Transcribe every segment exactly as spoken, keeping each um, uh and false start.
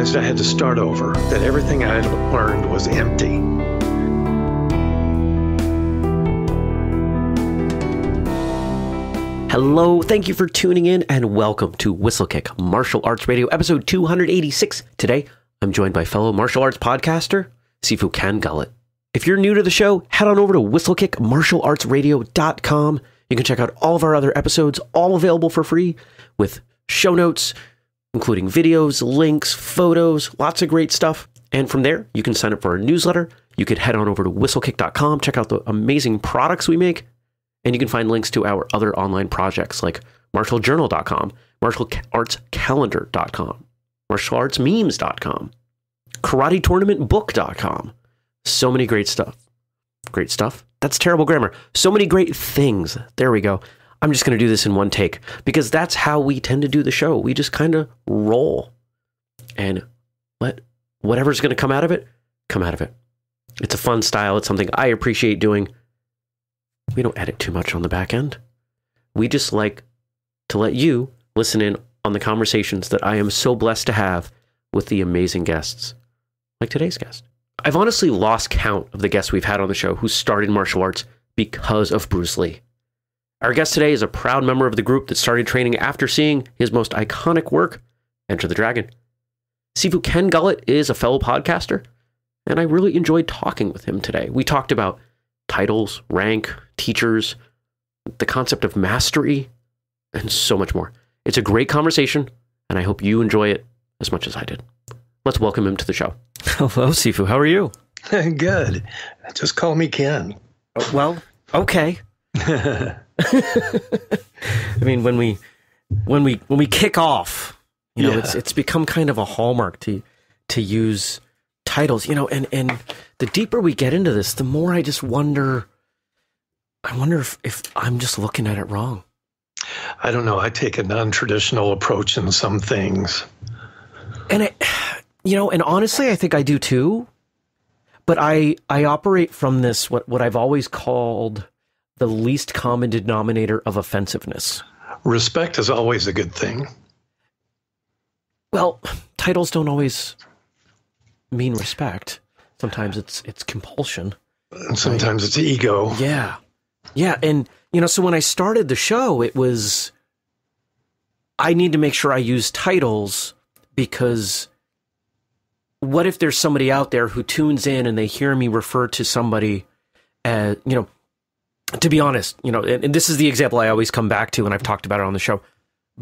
realized I had to start over, that everything I had learned was empty. Hello, thank you for tuning in and welcome to Whistlekick Martial Arts Radio, episode two eighty-six. Today, I'm joined by fellow martial arts podcaster, Sifu Ken Gullette. If you're new to the show, head on over to Whistlekick Martial Arts Radio dot com. You can check out all of our other episodes, all available for free, with show notes, including videos, links, photos, lots of great stuff. And from there, you can sign up for our newsletter. You could head on over to Whistlekick dot com, check out the amazing products we make, and you can find links to our other online projects like Martial Journal dot com, Martial Arts Calendar dot com, Martial Arts Memes dot com, Karate Tournament Book dot com. So many great stuff. Great stuff? That's terrible grammar. So many great things. There we go. I'm just going to do this in one take because that's how we tend to do the show. We just kind of roll and let whatever's going to come out of it, come out of it. It's a fun style. It's something I appreciate doing. We don't edit too much on the back end. We just like to let you listen in on the conversations that I am so blessed to have with the amazing guests, like today's guest. I've honestly lost count of the guests we've had on the show who started martial arts because of Bruce Lee. Our guest today is a proud member of the group that started training after seeing his most iconic work, Enter the Dragon. Sifu Ken Gullette is a fellow podcaster, and I really enjoyed talking with him today. We talked about titles, rank, teachers, the concept of mastery, and so much more. It's a great conversation, and I hope you enjoy it as much as I did. Let's welcome him to the show. Hello, Sifu. How are you? Good. Just call me Ken. Oh, well, okay. I mean, when we when we when we kick off, you know, yeah. it's it's become kind of a hallmark to to use titles, you know, and and the deeper we get into this, the more I just wonder. I wonder if, if I'm just looking at it wrong. I don't know. I take a non-traditional approach in some things. And I, you know, and honestly, I think I do too. But I I operate from this what what I've always called the least common denominator of offensiveness. Respect is always a good thing. Well, titles don't always mean respect. Sometimes it's it's compulsion. And sometimes right? It's ego. Yeah. Yeah. And, you know, so when I started the show, it was, I need to make sure I use titles because what if there's somebody out there who tunes in and they hear me refer to somebody as, you know, to be honest, you know, and, and this is the example I always come back to and I've talked about it on the show.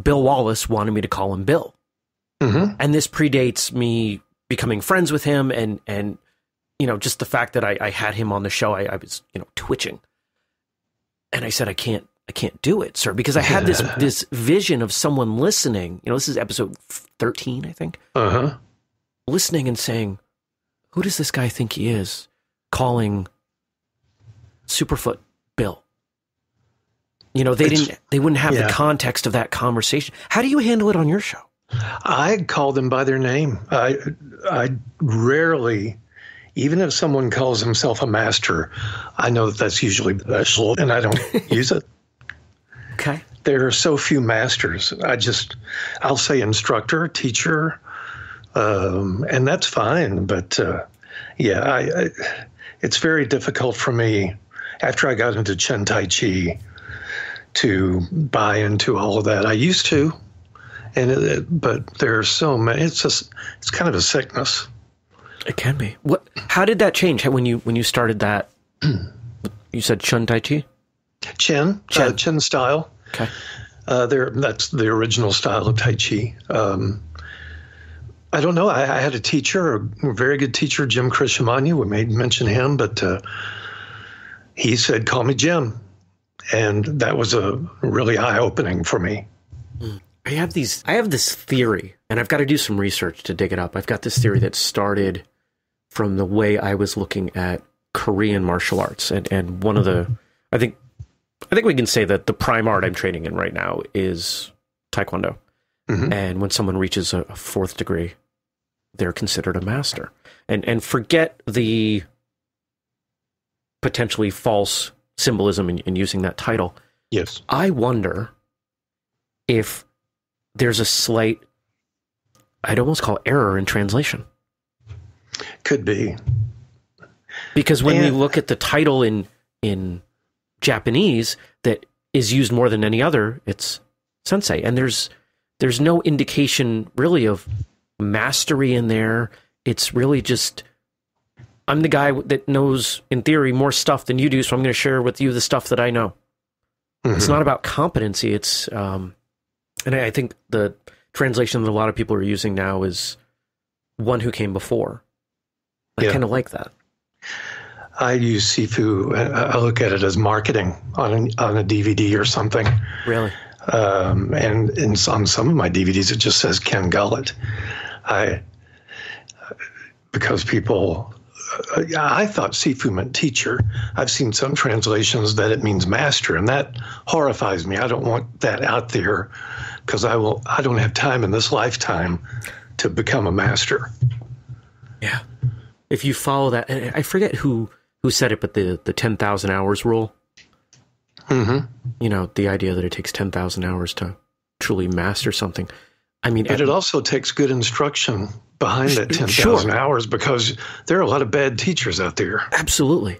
Bill Wallace wanted me to call him Bill. Mm-hmm. And this predates me becoming friends with him and, and, you know, just the fact that I, I had him on the show, I, I was, you know, twitching. And I said, I can't, I can't do it, sir, because I had this this vision of someone listening. You know, this is episode thirteen, I think. Uh-huh. Listening and saying, who does this guy think he is calling Superfoot Bill? You know, they it's, didn't they wouldn't have yeah. the context of that conversation. How do you handle it on your show? I call them by their name. I I rarely Even if someone calls himself a master, I know that that's usually special, and I don't use it. Okay. There are so few masters. I just, I'll say instructor, teacher, um, and that's fine. But, uh, yeah, I, I, it's very difficult for me, after I got into Chen Tai Chi, to buy into all of that. I used to, and it, but there are so many. It's, just, it's kind of a sickness. It can be. What? How did that change when you when you started that? You said Chen Tai Chi, Chen Chen, uh, Chen style. Okay, uh, there. That's the original style of Tai Chi. Um, I don't know. I, I had a teacher, a very good teacher, Jim Krishamanya. We may mention him, but uh, he said, "Call me Jim," and that was a really eye opening for me. I have these. I have this theory, and I've got to do some research to dig it up. I've got this theory that started from the way I was looking at Korean martial arts, and and one of the, I think, I think we can say that the prime art I'm training in right now is Taekwondo, mm-hmm. and when someone reaches a fourth degree, they're considered a master, and and forget the potentially false symbolism in, in using that title. Yes, I wonder if there's a slight I'd almost call error in translation. Could be. Because when and, we look at the title in in Japanese that is used more than any other, it's sensei. And there's there's no indication really of mastery in there. It's really just, I'm the guy that knows, in theory, more stuff than you do, so I'm going to share with you the stuff that I know. Mm-hmm. It's not about competency. It's, um, and I think the translation that a lot of people are using now is one who came before. I yeah. kind of like that. I use Sifu. I look at it as marketing on an, on a D V D or something. Really? Um, and in, on some of my D V Ds, it just says Ken Gullette. I because people. I thought Sifu meant teacher. I've seen some translations that it means master, and that horrifies me. I don't want that out there because I will. I don't have time in this lifetime to become a master. Yeah. If you follow that, and I forget who who said it, but the the ten thousand hours rule. Mm-hmm. You know, the idea that it takes ten thousand hours to truly master something. I mean, but it also takes good instruction behind that ten thousand sure. hours, because there are a lot of bad teachers out there. Absolutely.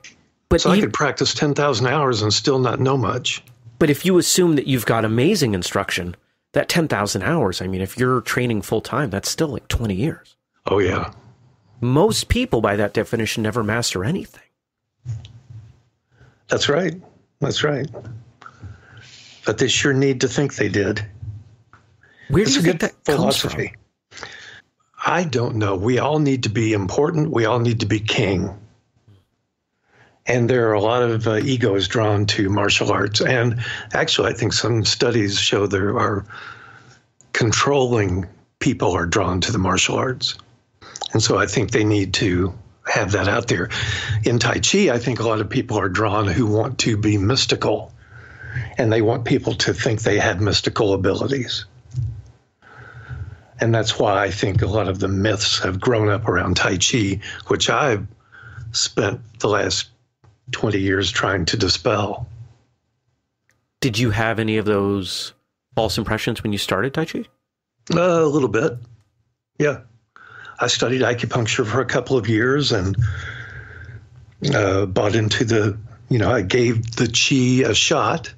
But so even, I could practice ten thousand hours and still not know much. But if you assume that you've got amazing instruction, that ten thousand hours, I mean, if you're training full time, that's still like twenty years. Oh, yeah. Most people, by that definition, never master anything. That's right. That's right. But they sure need to think they did. Where do you think that comes from? I don't know. We all need to be important. We all need to be king. And there are a lot of uh, egos drawn to martial arts. And actually, I think some studies show there are controlling people are drawn to the martial arts. And so I think they need to have that out there. In Tai Chi, I think a lot of people are drawn who want to be mystical. And they want people to think they have mystical abilities. And that's why I think a lot of the myths have grown up around Tai Chi, which I've spent the last twenty years trying to dispel. Did you have any of those false impressions when you started Tai Chi? Uh, a little bit. Yeah. I studied acupuncture for a couple of years and uh, bought into the, you know, I gave the Qi a shot.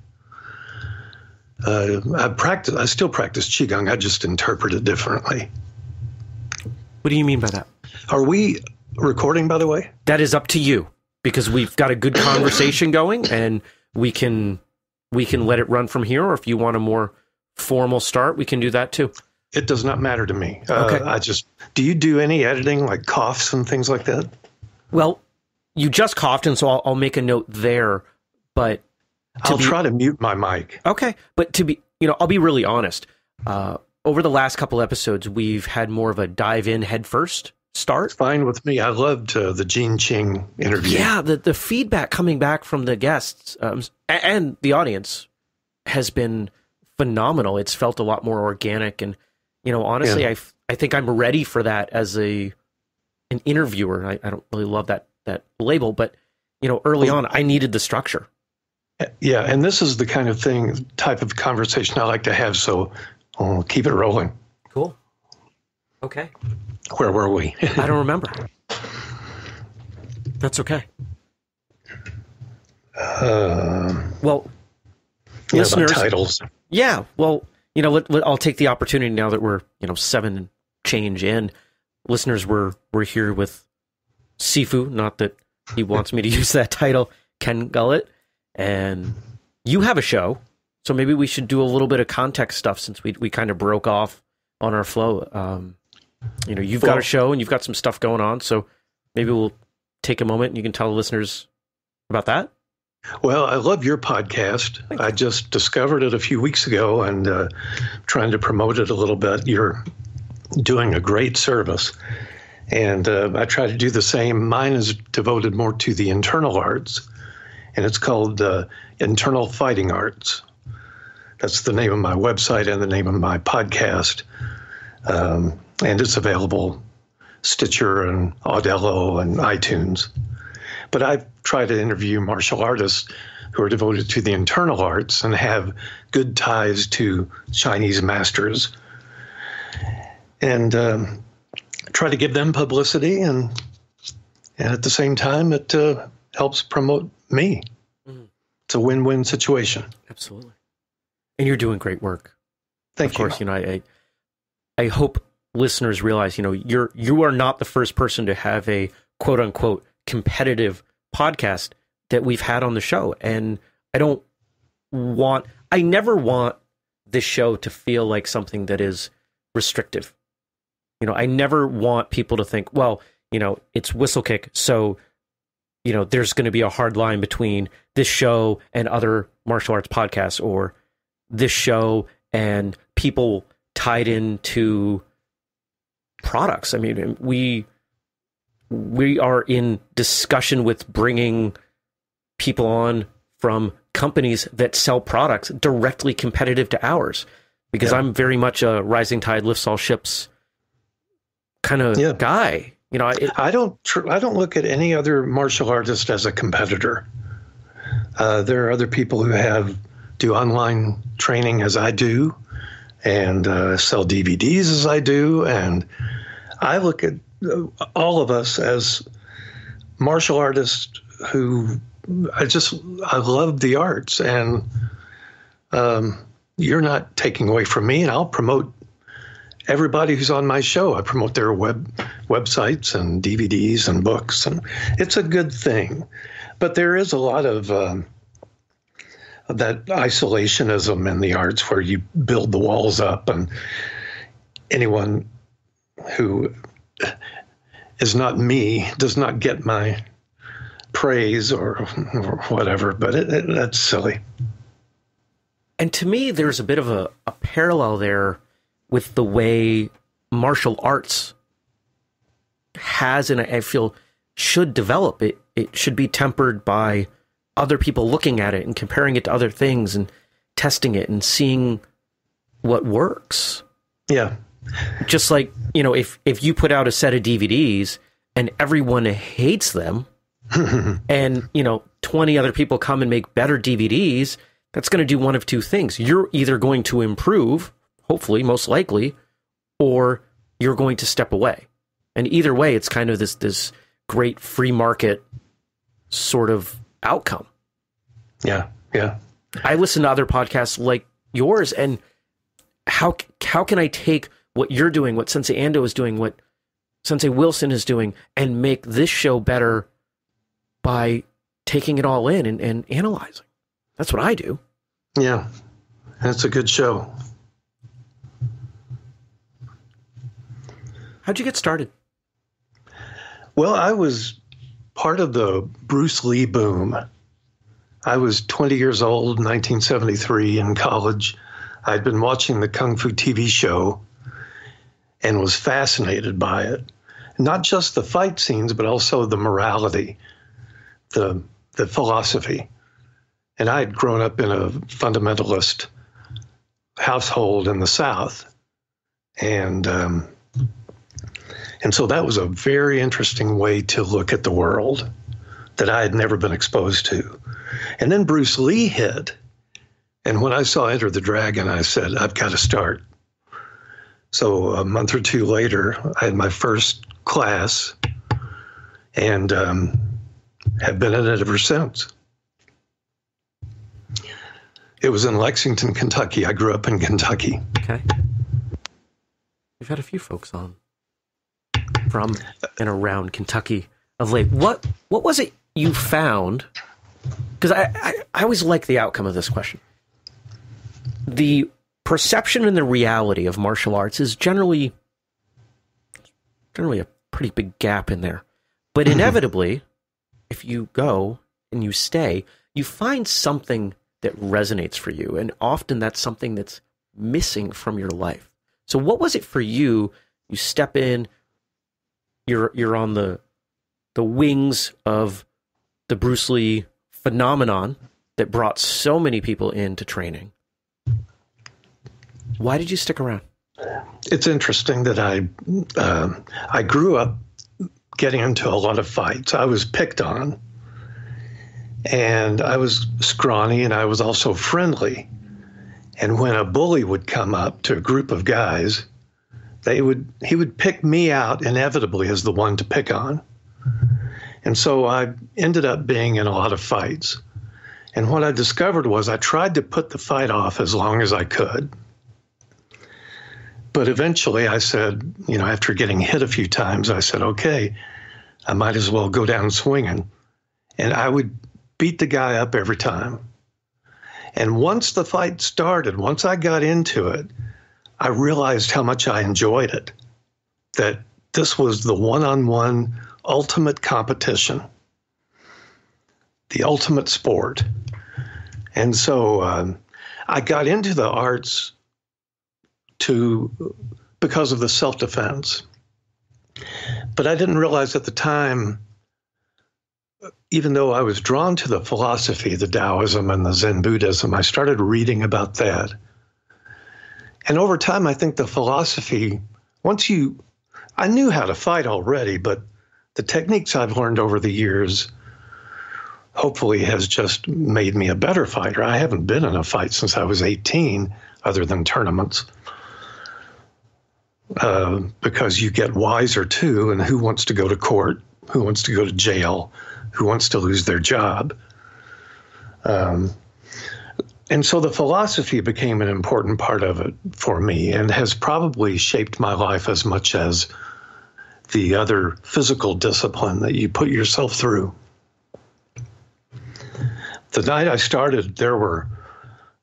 Uh, I practice. I still practice Qigong. I just interpret it differently. What do you mean by that? Are we recording, by the way? That is up to you, because we've got a good conversation going, and we can we can let it run from here. Or if you want a more formal start, we can do that too. It does not matter to me. Uh, okay. I just. Do you do any editing, like coughs and things like that? Well, you just coughed, and so I'll, I'll make a note there, but. I'll be, try to mute my mic. Okay. But to be, you know, I'll be really honest. Uh, over the last couple episodes, we've had more of a dive in head first start. It's fine with me. I loved uh, the Gene Ching interview. Yeah. The, the feedback coming back from the guests um, and the audience has been phenomenal. It's felt a lot more organic. And, you know, honestly, yeah. I, I think I'm ready for that as a an interviewer. I, I don't really love that, that label, but, you know, early on, I needed the structure. Yeah, and this is the kind of thing, type of conversation I like to have, so I'll keep it rolling. Cool. Okay. Where were we? I don't remember. That's okay. Uh, well, yeah, listeners. Titles. Yeah, well, you know, let, let, I'll take the opportunity now that we're, you know, seven change in. Listeners, we're, we're here with Sifu, not that he wants me to use that title, Ken Gullette. And you have a show, so maybe we should do a little bit of context stuff since we we kind of broke off on our flow. Um, you know, you've well, got a show and you've got some stuff going on, so maybe we'll take a moment and you can tell the listeners about that. Well, I love your podcast. Thanks. I just discovered it a few weeks ago and uh, trying to promote it a little bit. You're doing a great service. And uh, I try to do the same. Mine is devoted more to the internal arts. And it's called uh, Internal Fighting Arts. That's the name of my website and the name of my podcast. Um, and it's available Stitcher and Audible and iTunes. But I try to interview martial artists who are devoted to the internal arts and have good ties to Chinese masters. and um, try to give them publicity, and, and at the same time, it uh, helps promote me. Mm-hmm. It's a win-win situation. Absolutely. And you're doing great work. Thank you. Of course, you know, I, I hope listeners realize, you know, you're, you are not the first person to have a quote unquote competitive podcast that we've had on the show. And I don't want, I never want this show to feel like something that is restrictive. You know, I never want people to think, well, you know, it's Whistlekick, so, you know, there's going to be a hard line between this show and other martial arts podcasts, or this show and people tied into products. I mean, we we are in discussion with bringing people on from companies that sell products directly competitive to ours, because yeah. I'm very much a rising tide lifts all ships kind of yeah. guy. You know, it, I don't tr I don't look at any other martial artist as a competitor. Uh, there are other people who have do online training as I do, and uh, sell D V Ds as I do, and I look at uh, all of us as martial artists who I just I love the arts, and um, you're not taking away from me, and I'll promote everybody who's on my show. I promote their web websites and D V Ds and books, and it's a good thing. But there is a lot of um, that isolationism in the arts, where you build the walls up, and anyone who is not me does not get my praise or, or whatever, but it, it, that's silly. And to me, there's a bit of a, a parallel there with the way martial arts has, and I feel should develop. It, it should be tempered by other people looking at it and comparing it to other things and testing it and seeing what works. Yeah. Just like, you know, if, if you put out a set of D V Ds and everyone hates them and, you know, twenty other people come and make better D V Ds, that's going to do one of two things. You're either going to improve, hopefully, most likely, or you're going to step away. And either way, it's kind of this, this great free market sort of outcome. Yeah, yeah. I listen to other podcasts like yours, and how how can I take what you're doing, what Sensei Ando is doing, what Sensei Wilson is doing, and make this show better by taking it all in and, and analyzing? That's what I do. Yeah, that's a good show. How'd you get started? Well, I was part of the Bruce Lee boom. I was twenty years old, nineteen seventy-three, in college. I'd been watching the Kung Fu T V show and was fascinated by it. Not just the fight scenes, but also the morality, the, the philosophy. And I had grown up in a fundamentalist household in the South. And, um, And so that was a very interesting way to look at the world that I had never been exposed to. And then Bruce Lee hit. And when I saw Enter the Dragon, I said, I've got to start. So a month or two later, I had my first class, and um, have been in it ever since. It was in Lexington, Kentucky. I grew up in Kentucky. Okay. We've had a few folks on from and around Kentucky of late. What what was it you found? Because I, I, I always like the outcome of this question. The perception and the reality of martial arts is generally generally a pretty big gap in there. But inevitably, if you go and you stay, you find something that resonates for you. And often that's something that's missing from your life. So what was it for you? You step in, You're you're on the the wings of the Bruce Lee phenomenon that brought so many people into training. Why did you stick around? It's interesting that I uh, I grew up getting into a lot of fights. I was picked on, and I was scrawny, and I was also friendly. And when a bully would come up to a group of guys, they would he would pick me out inevitably as the one to pick on. And so I ended up being in a lot of fights. And what I discovered was I tried to put the fight off as long as I could. But eventually I said, you know, after getting hit a few times, I said, okay, I might as well go down swinging. And I would beat the guy up every time. And once the fight started, once I got into it, I realized how much I enjoyed it, that this was the one-on-one ultimate competition, the ultimate sport. And so um, I got into the arts to because of the self-defense. But I didn't realize at the time, even though I was drawn to the philosophy, the Taoism and the Zen Buddhism, I started reading about that. And over time, I think the philosophy, once you, I knew how to fight already, but the techniques I've learned over the years hopefully has just made me a better fighter. I haven't been in a fight since I was eighteen, other than tournaments, uh, because you get wiser too, and who wants to go to court? Who wants to go to jail? Who wants to lose their job? Um, and so the philosophy became an important part of it for me and has probably shaped my life as much as the other physical discipline that you put yourself through. The night I started, there were,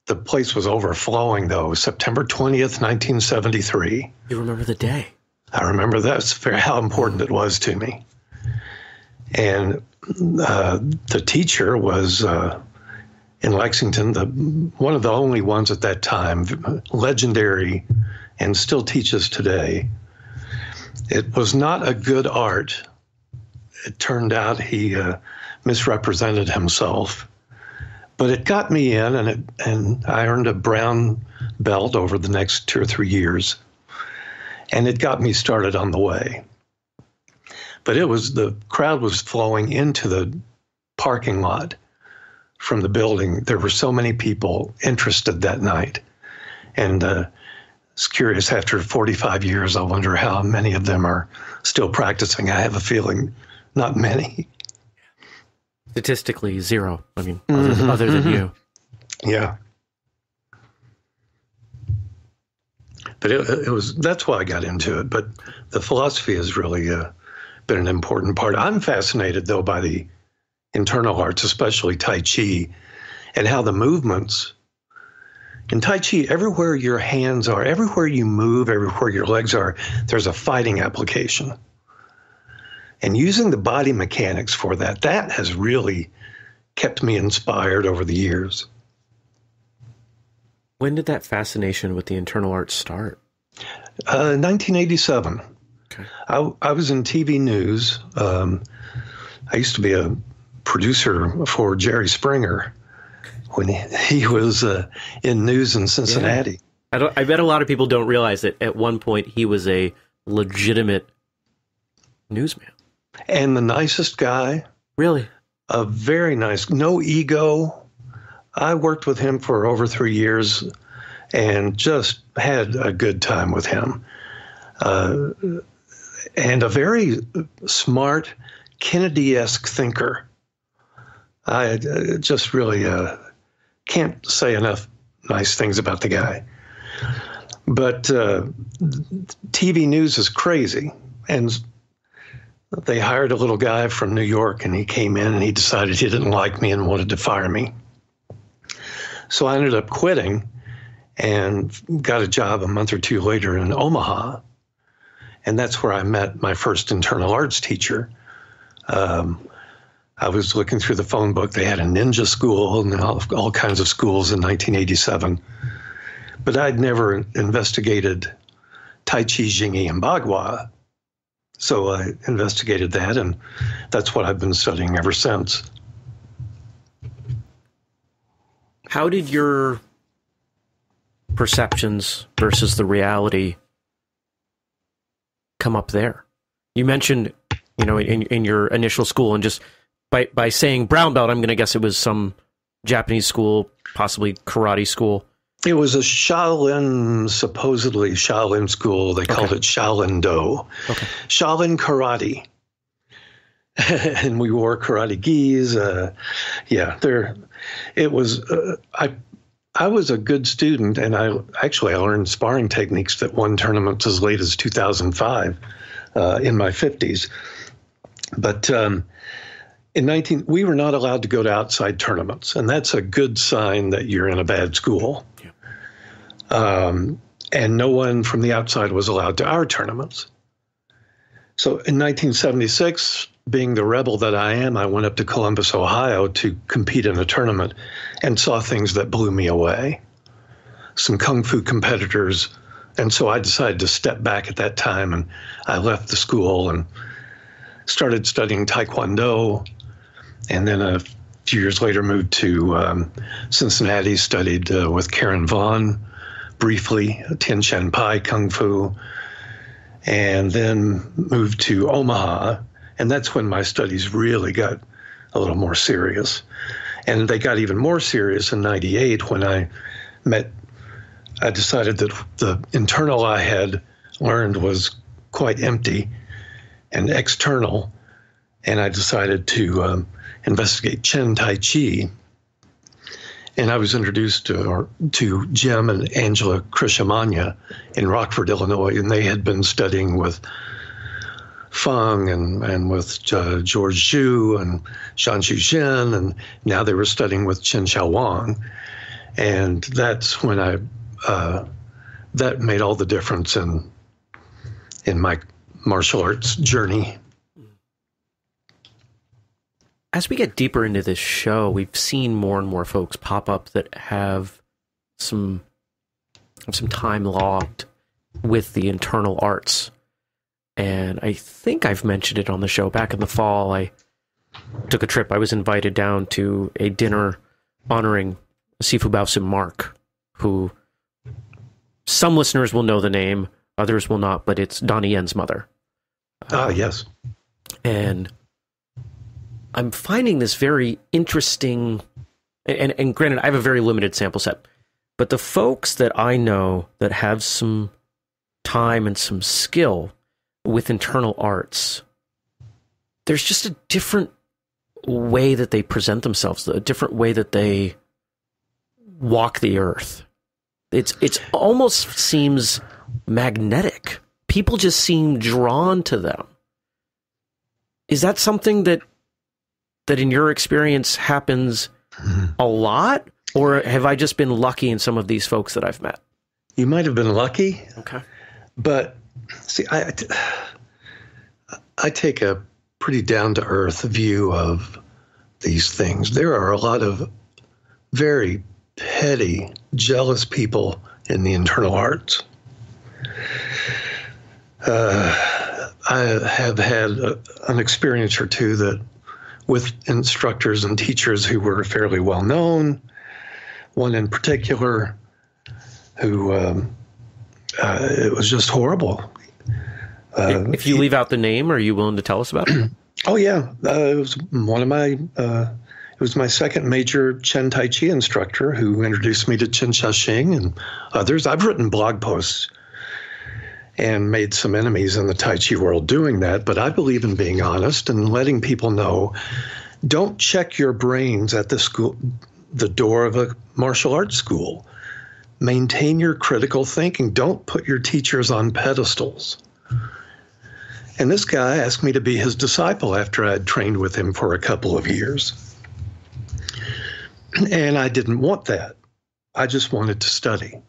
the place was overflowing though, September twentieth, nineteen seventy-three. You remember the day? I remember that's very, how important it was to me. And uh, the teacher was uh, in Lexington, the one of the only ones at that time, legendary and still teaches today. It was not a good art. It turned out he uh, misrepresented himself. But it got me in, and it, and I earned a brown belt over the next two or three years. And it got me started on the way. But it was, the crowd was flowing into the parking lot from the building. There were so many people interested that night. And uh, it's curious, after forty-five years, I wonder how many of them are still practicing. I have a feeling not many. Statistically, zero. I mean, other, mm-hmm, other than mm-hmm. you. Yeah. But it, it was, that's why I got into it. But the philosophy is really... Uh, been an important part. I'm fascinated though by the internal arts, especially Tai Chi, and how the movements in Tai Chi, everywhere your hands are, everywhere you move, everywhere your legs are, there's a fighting application. And using the body mechanics for that, that has really kept me inspired over the years. When did that fascination with the internal arts start? Uh, nineteen eighty-seven. I, I was in T V news. Um, I used to be a producer for Jerry Springer when he, he was uh, in news in Cincinnati. Yeah. I, don't, I bet a lot of people don't realize that at one point he was a legitimate newsman. And the nicest guy. Really? A very nice, no ego. I worked with him for over three years and just had a good time with him. Uh, and a very smart, Kennedy-esque thinker. I uh, just really uh, can't say enough nice things about the guy. But uh, T V news is crazy. And they hired a little guy from New York, and he came in, and he decided he didn't like me and wanted to fire me. So I ended up quitting and got a job a month or two later in Omaha. And that's where I met my first internal arts teacher. Um, I was looking through the phone book. They had a ninja school and all, all kinds of schools in nineteen eighty-seven. But I'd never investigated Tai Chi, Jingyi, and Bagua. So I investigated that, and that's what I've been studying ever since. How did your perceptions versus the reality come up there? You mentioned, you know, in in your initial school, and just by by saying brown belt, I'm going to guess it was some Japanese school, possibly karate school. It was a Shaolin, supposedly Shaolin school. They called okay. it Shaolin Do. Okay. Shaolin karate. And we wore karate gis. Uh, yeah, there. It was. Uh, I, I was a good student, and I actually I learned sparring techniques that won tournaments as late as two thousand five, uh, in my fifties. But um, in nineteen, we were not allowed to go to outside tournaments, and that's a good sign that you're in a bad school. Yeah. Um, and no one from the outside was allowed to our tournaments. So in nineteen seventy-six, being the rebel that I am, I went up to Columbus, Ohio to compete in a tournament and saw things that blew me away, some kung fu competitors. And so I decided to step back at that time, and I left the school and started studying Taekwondo. And then a few years later moved to um, Cincinnati, studied uh, with Karen Vaughn briefly, Tian Shan Pai Kung Fu, and then moved to Omaha. And that's when my studies really got a little more serious. And they got even more serious in ninety-eight when I met, I decided that the internal I had learned was quite empty and external. And I decided to um, investigate Chen Tai Chi. And I was introduced to, or, to Jim and Angela Krishamanya in Rockford, Illinois. And they had been studying with Feng and, and with uh, George Zhu and Zhang Zhuzhen, and now they were studying with Chen Xiaowang. And that's when I, uh, that made all the difference in in my martial arts journey. As we get deeper into this show, we've seen more and more folks pop up that have some, have some time logged with the internal arts. And I think I've mentioned it on the show. Back in the fall, I took a trip. I was invited down to a dinner honoring Sifu Baosim Mark, who some listeners will know the name, others will not, but it's Donnie Yen's mother. Ah, uh, yes. And I'm finding this very interesting, and, and granted, I have a very limited sample set, but the folks that I know that have some time and some skill with internal arts, there's just a different way that they present themselves, a different way that they walk the earth. It's it's almost seems magnetic. People just seem drawn to them. Is that something that that in your experience happens a lot, or have I just been lucky in some of these folks that I've met? You might have been lucky. Okay. But see, I, I take a pretty down-to-earth view of these things. There are a lot of very petty, jealous people in the internal arts. Uh, I have had a, an experience or two that with instructors and teachers who were fairly well-known, one in particular who... Um, Uh, it was just horrible. Uh, if you leave out the name, are you willing to tell us about it? Oh yeah, uh, it was one of my. Uh, it was my second major Chen Tai Chi instructor who introduced me to Chen Xiaosheng and others. I've written blog posts and made some enemies in the Tai Chi world doing that, but I believe in being honest and letting people know. Don't check your brains at the school, the door of a martial arts school. Maintain your critical thinking. Don't put your teachers on pedestals. And this guy asked me to be his disciple after I had trained with him for a couple of years. And I didn't want that. I just wanted to study.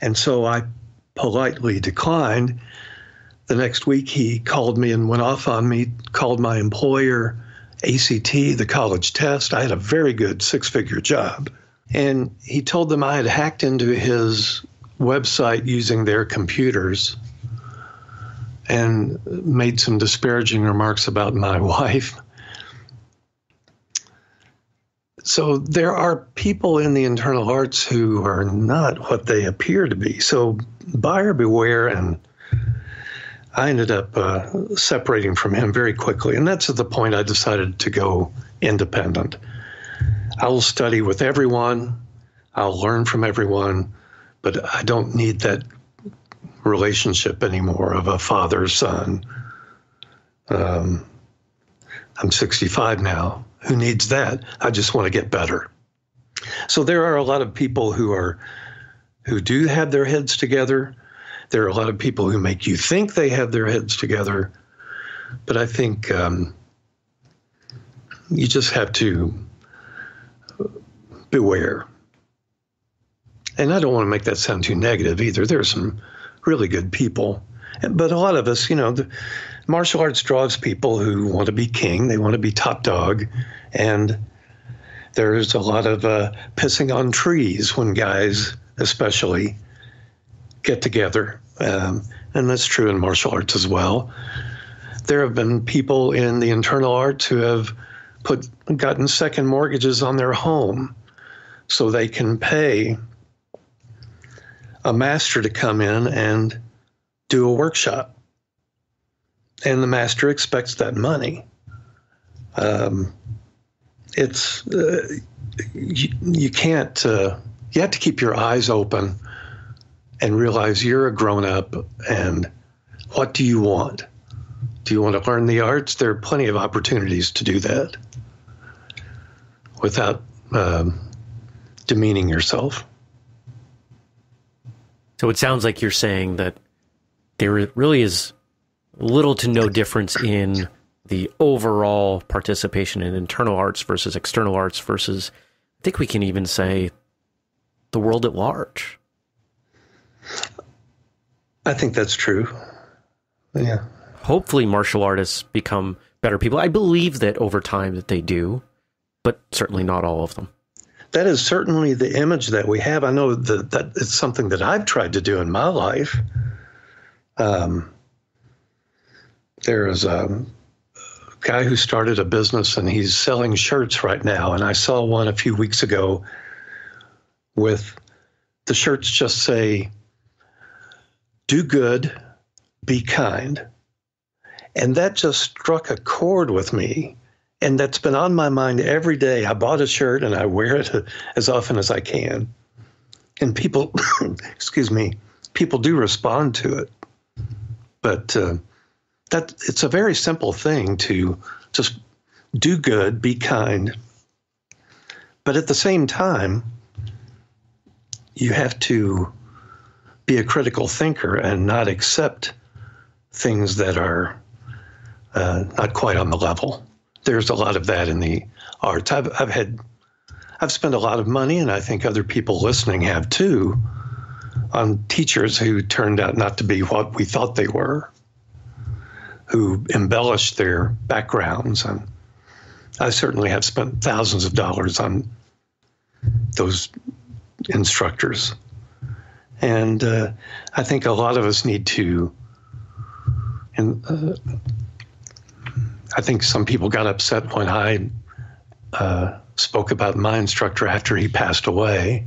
And so I politely declined. The next week he called me and went off on me, called my employer, A C T, the college test. I had a very good six-figure job. And he told them I had hacked into his website using their computers and made some disparaging remarks about my wife. So there are people in the internal arts who are not what they appear to be. So buyer beware, and I ended up uh, separating from him very quickly. And that's at the point I decided to go independent. I will study with everyone. I'll learn from everyone, but I don't need that relationship anymore of a father-son. Um, I'm sixty-five now. Who needs that? I just want to get better. So there are a lot of people who are, who do have their heads together. There are a lot of people who make you think they have their heads together. But I think um, you just have to beware. And I don't want to make that sound too negative either. There are some really good people. But a lot of us, you know, the martial arts draws people who want to be king. They want to be top dog. And there's a lot of uh, pissing on trees when guys especially get together. Um, and that's true in martial arts as well. There have been people in the internal arts who have put gotten second mortgages on their home so they can pay a master to come in and do a workshop. And the master expects that money. Um, it's, uh, you, you can't, uh, you have to keep your eyes open and realize you're a grown up and what do you want? Do you want to learn the arts? There are plenty of opportunities to do that without um, demeaning yourself. So it sounds like you're saying that there really is little to no difference in the overall participation in internal arts versus external arts versus, I think we can even say, the world at large. I think that's true. Yeah. Hopefully martial artists become better people. I believe that over time that they do, but certainly not all of them. That is certainly the image that we have. I know that, that it's something that I've tried to do in my life. Um, there is a guy who started a business and he's selling shirts right now. And I saw one a few weeks ago with the shirts just say, "Do good, be kind." And that just struck a chord with me. And that's been on my mind every day. I bought a shirt and I wear it as often as I can. And people, excuse me, people do respond to it. But uh, that it's a very simple thing to just do good, be kind. But at the same time, you have to be a critical thinker and not accept things that are Uh, not quite on the level. There's a lot of that in the arts. I've, I've had, I've spent a lot of money, and I think other people listening have too, on teachers who turned out not to be what we thought they were, who embellished their backgrounds. And I certainly have spent thousands of dollars on those instructors. And uh, I think a lot of us need to, and, uh, I think some people got upset when I uh, spoke about my instructor after he passed away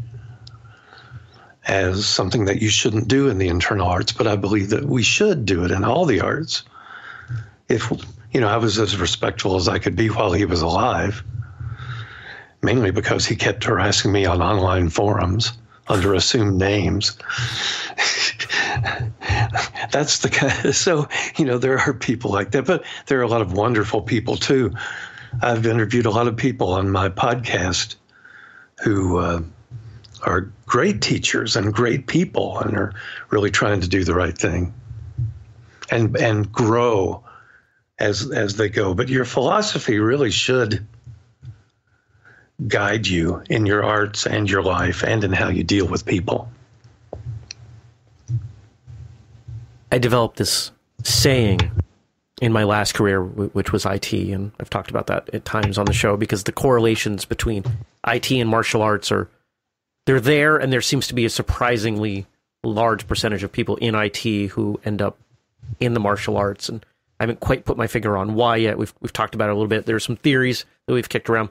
as something that you shouldn't do in the internal arts, but I believe that we should do it in all the arts. If, you know, I was as respectful as I could be while he was alive, mainly because he kept harassing me on online forums under assumed names. That's the kind of, so, you know, there are people like that, but there are a lot of wonderful people too. I've interviewed a lot of people on my podcast who uh, are great teachers and great people and are really trying to do the right thing and and grow as as they go. But your philosophy really should guide you in your arts and your life and in how you deal with people. I developed this saying in my last career, which was I T, and I've talked about that at times on the show because the correlations between I T and martial arts are, they're there, and there seems to be a surprisingly large percentage of people in I T who end up in the martial arts, and I haven't quite put my finger on why yet. We've, we've talked about it a little bit. There are some theories that we've kicked around,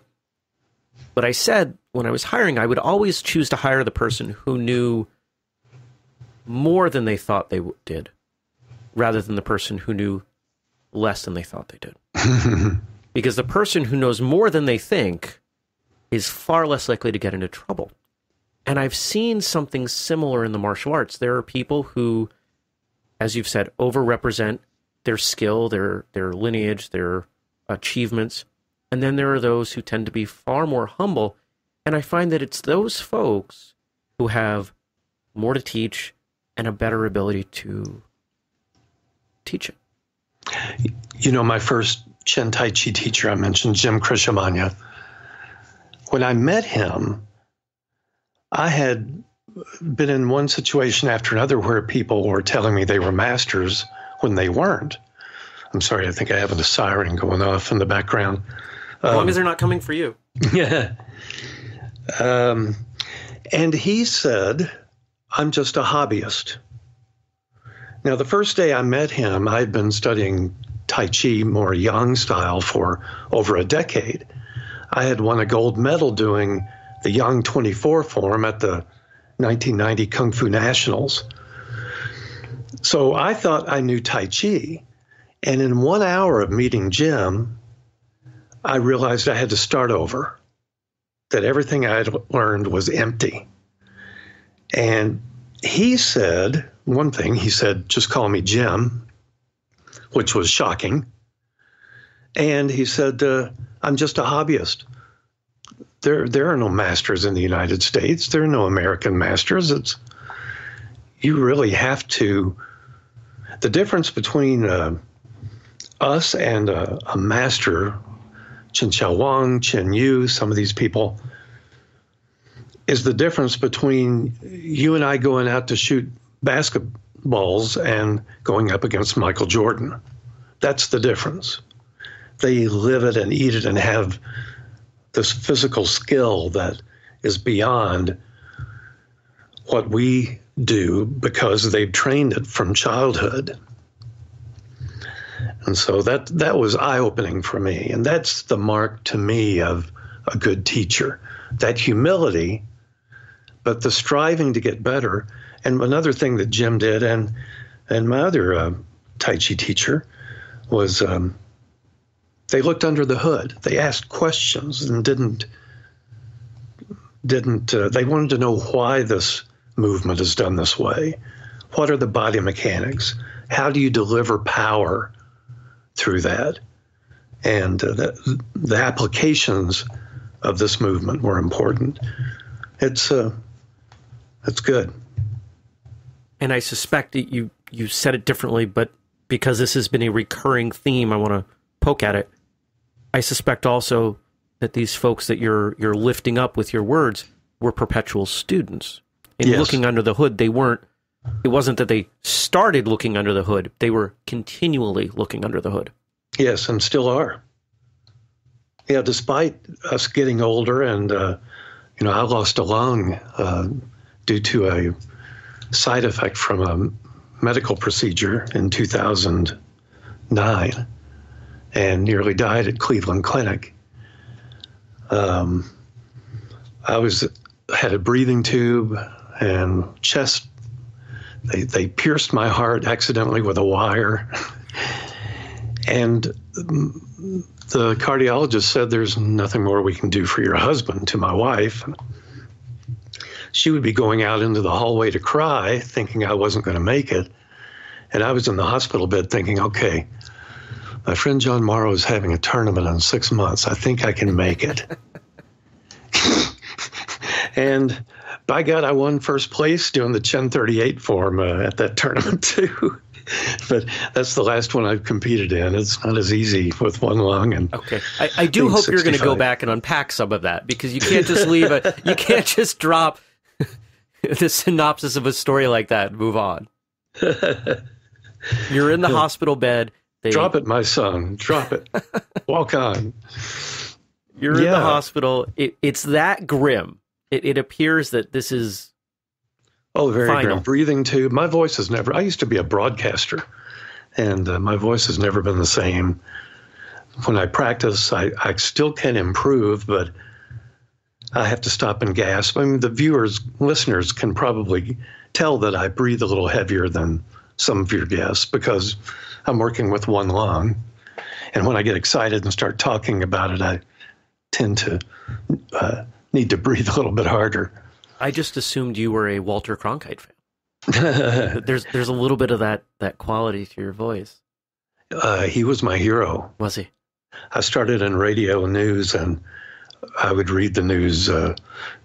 but I said when I was hiring, I would always choose to hire the person who knew more than they thought they did, rather than the person who knew less than they thought they did. Because the person who knows more than they think is far less likely to get into trouble. And I've seen something similar in the martial arts. There are people who, as you've said, overrepresent their skill, their their lineage, their achievements. And then there are those who tend to be far more humble. And I find that it's those folks who have more to teach and a better ability to teach it. You know, my first Chen Tai Chi teacher I mentioned, Jim Krishamanya, when I met him, I had been in one situation after another where people were telling me they were masters when they weren't. I'm sorry, I think I have a siren going off in the background. As um, long as they're not coming for you. Yeah. Um, and he said, I'm just a hobbyist. Now, the first day I met him, I had been studying Tai Chi, more Yang style, for over a decade. I had won a gold medal doing the Yang twenty-four form at the nineteen ninety Kung Fu Nationals. So I thought I knew Tai Chi. And in one hour of meeting Jim, I realized I had to start over, that everything I had learned was empty. And he said one thing. He said, just call me Jim, which was shocking. And he said, uh, I'm just a hobbyist. There, there are no masters in the United States. There are no American masters. It's, you really have to, the difference between uh, us and uh, a master, Chen Xiaowang, Chen Yu, some of these people, is the difference between you and I going out to shoot basketballs and going up against Michael Jordan. That's the difference. They live it and eat it and have this physical skill that is beyond what we do because they've trained it from childhood. And so that that was eye-opening for me. And that's the mark to me of a good teacher, that humility, but the striving to get better. And another thing that Jim did, and and my other uh, Tai Chi teacher, was um, they looked under the hood. They asked questions and didn't, didn't uh, they wanted to know why this movement is done this way. What are the body mechanics? How do you deliver power through that? And uh, the, the applications of this movement were important. It's uh, it's good. And I suspect that you, you said it differently, but because this has been a recurring theme, I want to poke at it. I suspect also that these folks that you're you're lifting up with your words were perpetual students. And yes, looking under the hood, they weren't, it wasn't that they started looking under the hood. They were continually looking under the hood. Yes, and still are. Yeah, despite us getting older and, uh, you know, I lost a lung uh, due to a side effect from a medical procedure in two thousand nine and nearly died at Cleveland Clinic. Um, I was had a breathing tube and chest. They, they pierced my heart accidentally with a wire. And the cardiologist said, there's nothing more we can do for your husband, to my wife. She would be going out into the hallway to cry, thinking I wasn't going to make it. And I was in the hospital bed thinking, okay, my friend John Morrow is having a tournament in six months. I think I can make it. And by God, I won first place doing the Chen thirty-eight form uh, at that tournament too. But that's the last one I've competed in. It's not as easy with one lung. And okay, I, I do hope sixty-five. You're going to go back and unpack some of that, because you can't just leave a, you can't just drop the synopsis of a story like that and move on. You're in the yeah. hospital bed. They... Drop it, my son. Drop it. Walk on. You're yeah. in the hospital. It, it's that grim. It, it appears that this is. Oh, very final. Grim. Breathing tube. My voice has never. I used to be a broadcaster, and uh, my voice has never been the same. When I practice, I, I still can improve, but I have to stop and gasp. I mean, the viewers, listeners can probably tell that I breathe a little heavier than some of your guests because I'm working with one lung. And when I get excited and start talking about it, I tend to uh, need to breathe a little bit harder. I just assumed you were a Walter Cronkite fan. There's there's a little bit of that that quality to your voice. Uh, he was my hero. Was he? I started in radio news, and I would read the news. Uh,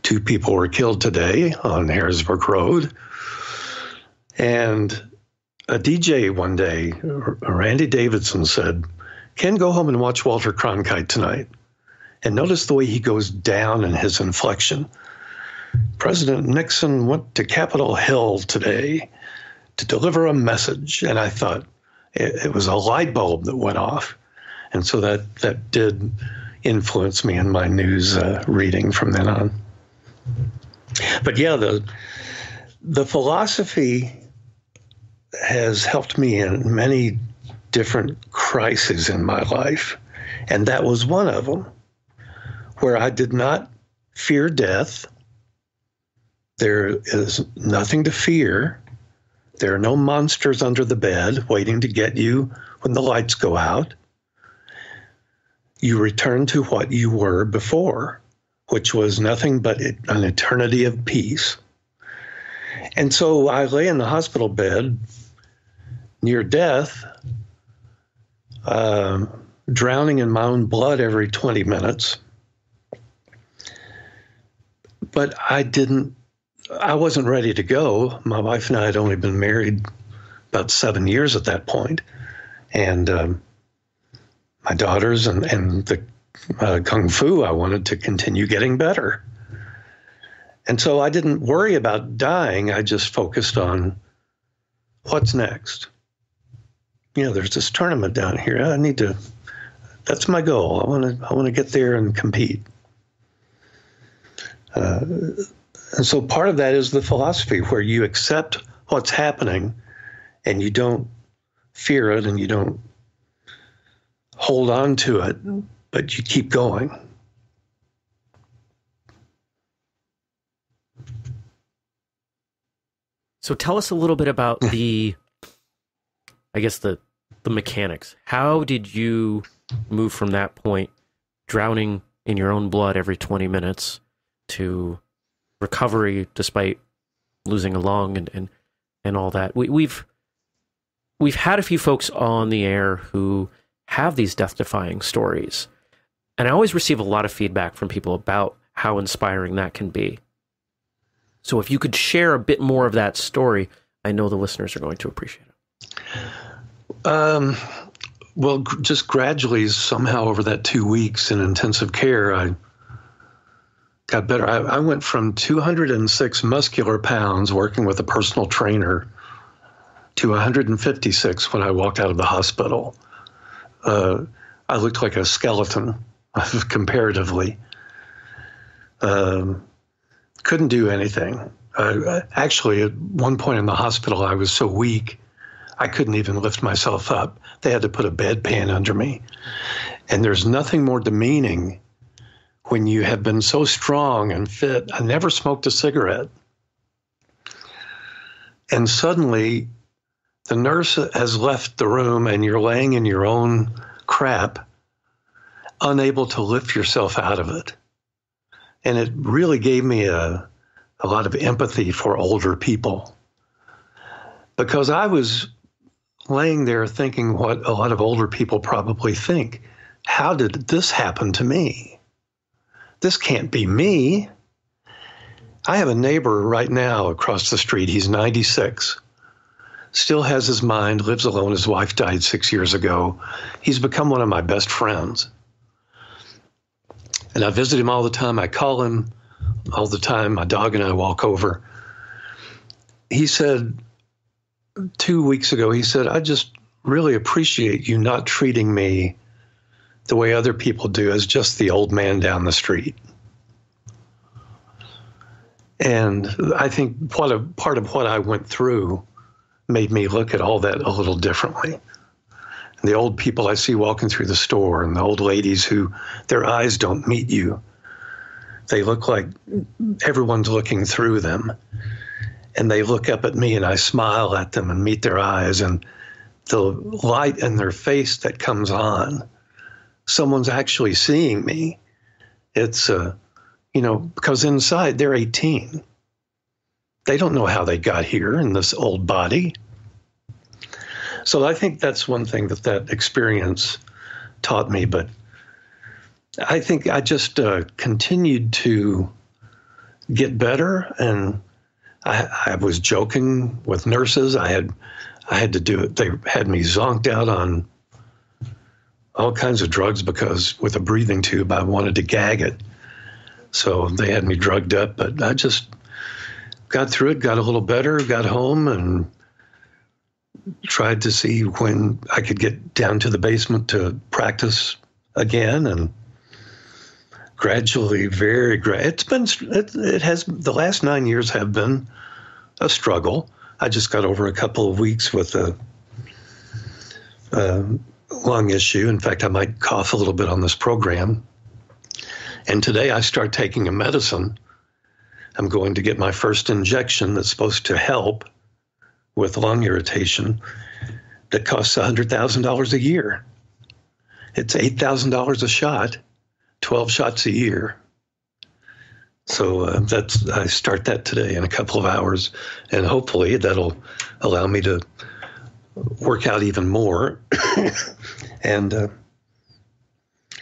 two people were killed today on Harrisburg Road. And a D J one day, Randy Davidson, said, "Ken, go home and watch Walter Cronkite tonight. And notice the way he goes down in his inflection. President Nixon went to Capitol Hill today to deliver a message." And I thought it, it was a light bulb that went off. And so that, that did influence me in my news uh, reading from then on. But yeah, the, the philosophy has helped me in many different crises in my life. And that was one of them, where I did not fear death. There is nothing to fear. There are no monsters under the bed waiting to get you when the lights go out. You return to what you were before, which was nothing but an eternity of peace. And so I lay in the hospital bed near death, uh, drowning in my own blood every twenty minutes. But I didn't, I wasn't ready to go. My wife and I had only been married about seven years at that point. And um, my daughters and, and the uh, Kung Fu, I wanted to continue getting better. And so I didn't worry about dying. I just focused on what's next. You know, there's this tournament down here. I need to, that's my goal. I want to, I want to get there and compete. Uh, and so part of that is the philosophy where you accept what's happening and you don't fear it and you don't hold on to it, but you keep going. So tell us a little bit about the, I guess, the, the mechanics. How did you move from that point, drowning in your own blood every twenty minutes, to recovery despite losing a lung and, and, and all that? We, we've, we've had a few folks on the air who have these death-defying stories. And I always receive a lot of feedback from people about how inspiring that can be. So if you could share a bit more of that story, I know the listeners are going to appreciate it. Um, well, just gradually, somehow over that two weeks in intensive care, I got better. I, I went from two hundred six muscular pounds working with a personal trainer to one hundred fifty-six when I walked out of the hospital. Uh, I looked like a skeleton, comparatively. Um, couldn't do anything. Uh, actually, at one point in the hospital, I was so weak, I couldn't even lift myself up. They had to put a bedpan under me. And there's nothing more demeaning when you have been so strong and fit. I never smoked a cigarette. And suddenly the nurse has left the room and you're laying in your own crap, unable to lift yourself out of it. And it really gave me a, a lot of empathy for older people, because I was laying there thinking what a lot of older people probably think. How did this happen to me? This can't be me. I have a neighbor right now across the street. He's ninety-six, still has his mind, lives alone. His wife died six years ago. He's become one of my best friends. And I visit him all the time. I call him all the time. My dog and I walk over. He said two weeks ago, he said, "I just really appreciate you not treating me the way other people do, is just the old man down the street." And I think what a part of what I went through made me look at all that a little differently. And the old people I see walking through the store, and the old ladies who their eyes don't meet you. They look like everyone's looking through them. And they look up at me and I smile at them and meet their eyes, and the light in their face that comes on. Someone's actually seeing me. It's, uh, you know, because inside they're eighteen. They don't know how they got here in this old body. So I think that's one thing that that experience taught me. But I think I just uh, continued to get better. And I, I was joking with nurses. I had I had to do it. They had me zonked out on all kinds of drugs because with a breathing tube, I wanted to gag it. So they had me drugged up, but I just got through it, got a little better, got home, and tried to see when I could get down to the basement to practice again. And gradually, very gra- it's been, it, it has, the last nine years have been a struggle. I just got over a couple of weeks with a, a lung issue. In fact, I might cough a little bit on this program. And today I start taking a medicine. I'm going to get my first injection that's supposed to help with lung irritation that costs one hundred thousand dollars a year. It's eight thousand dollars a shot, twelve shots a year. So uh, that's I start that today in a couple of hours, and hopefully that'll allow me to work out even more and uh,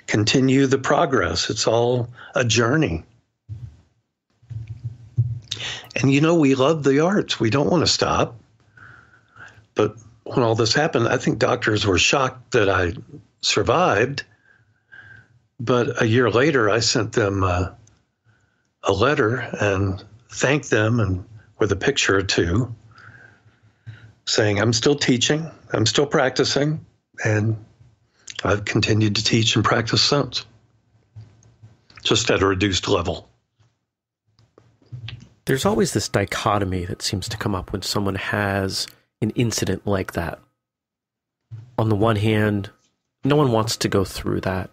continue the progress. It's all a journey. And, you know, we love the arts. We don't want to stop. But when all this happened, I think doctors were shocked that I survived. But a year later, I sent them uh, a letter and thanked them, and with a picture or two, saying, I'm still teaching, I'm still practicing, and I've continued to teach and practice since, just at a reduced level. There's always this dichotomy that seems to come up when someone has an incident like that. On the one hand, no one wants to go through that,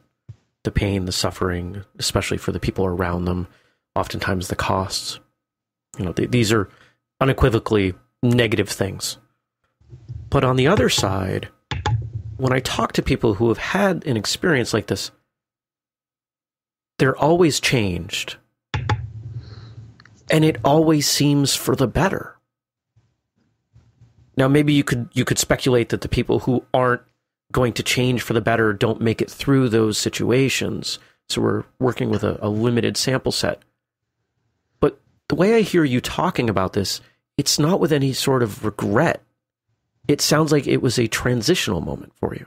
the pain, the suffering, especially for the people around them, oftentimes the costs. You know, th- these are unequivocally negative things. But on the other side, when I talk to people who have had an experience like this, they're always changed. And it always seems for the better. Now, maybe you could you could speculate that the people who aren't going to change for the better don't make it through those situations. So we're working with a, a limited sample set. But the way I hear you talking about this, it's not with any sort of regret. It sounds like it was a transitional moment for you.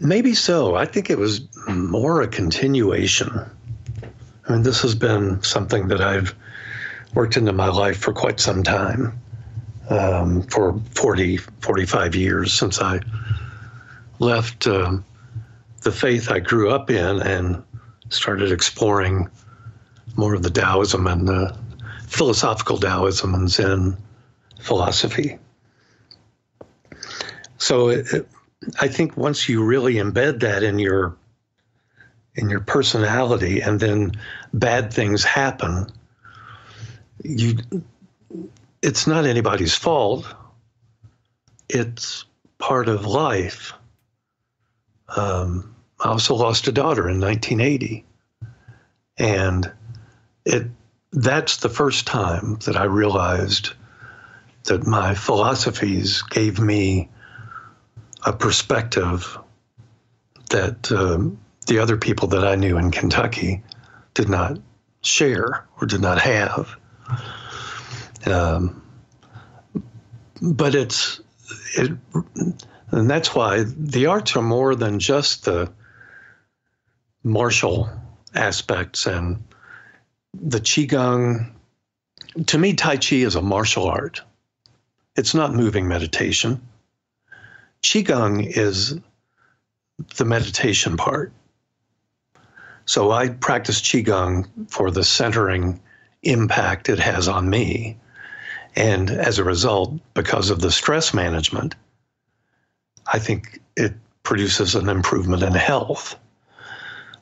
Maybe so. I think it was more a continuation. I mean, this has been something that I've worked into my life for quite some time, um, for forty, forty-five years since I left uh, the faith I grew up in and started exploring more of the Taoism and the philosophical Taoism and Zen philosophy. So it, it, I think once you really embed that in your in your personality, and then bad things happen, you, it's not anybody's fault. It's part of life. Um, I also lost a daughter in nineteen eighty. And it that's the first time that I realized that my philosophies gave me a perspective that um, the other people that I knew in Kentucky did not share or did not have. Um, but it's, it, and that's why the arts are more than just the martial aspects and the Qigong. To me, Tai Chi is a martial art. It's not moving meditation. Qigong is the meditation part. So I practice Qigong for the centering impact it has on me. And as a result, because of the stress management, I think it produces an improvement in health.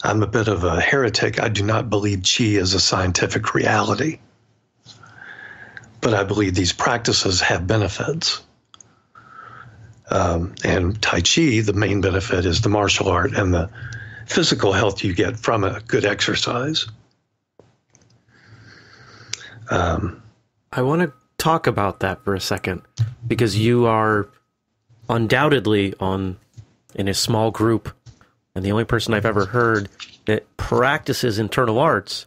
I'm a bit of a heretic. I do not believe Qi is a scientific reality. But I believe these practices have benefits. Um, and Tai Chi, the main benefit is the martial art and the physical health you get from a good exercise. Um, I want to talk about that for a second, because you are undoubtedly on in a small group, and the only person I've ever heard that practices internal arts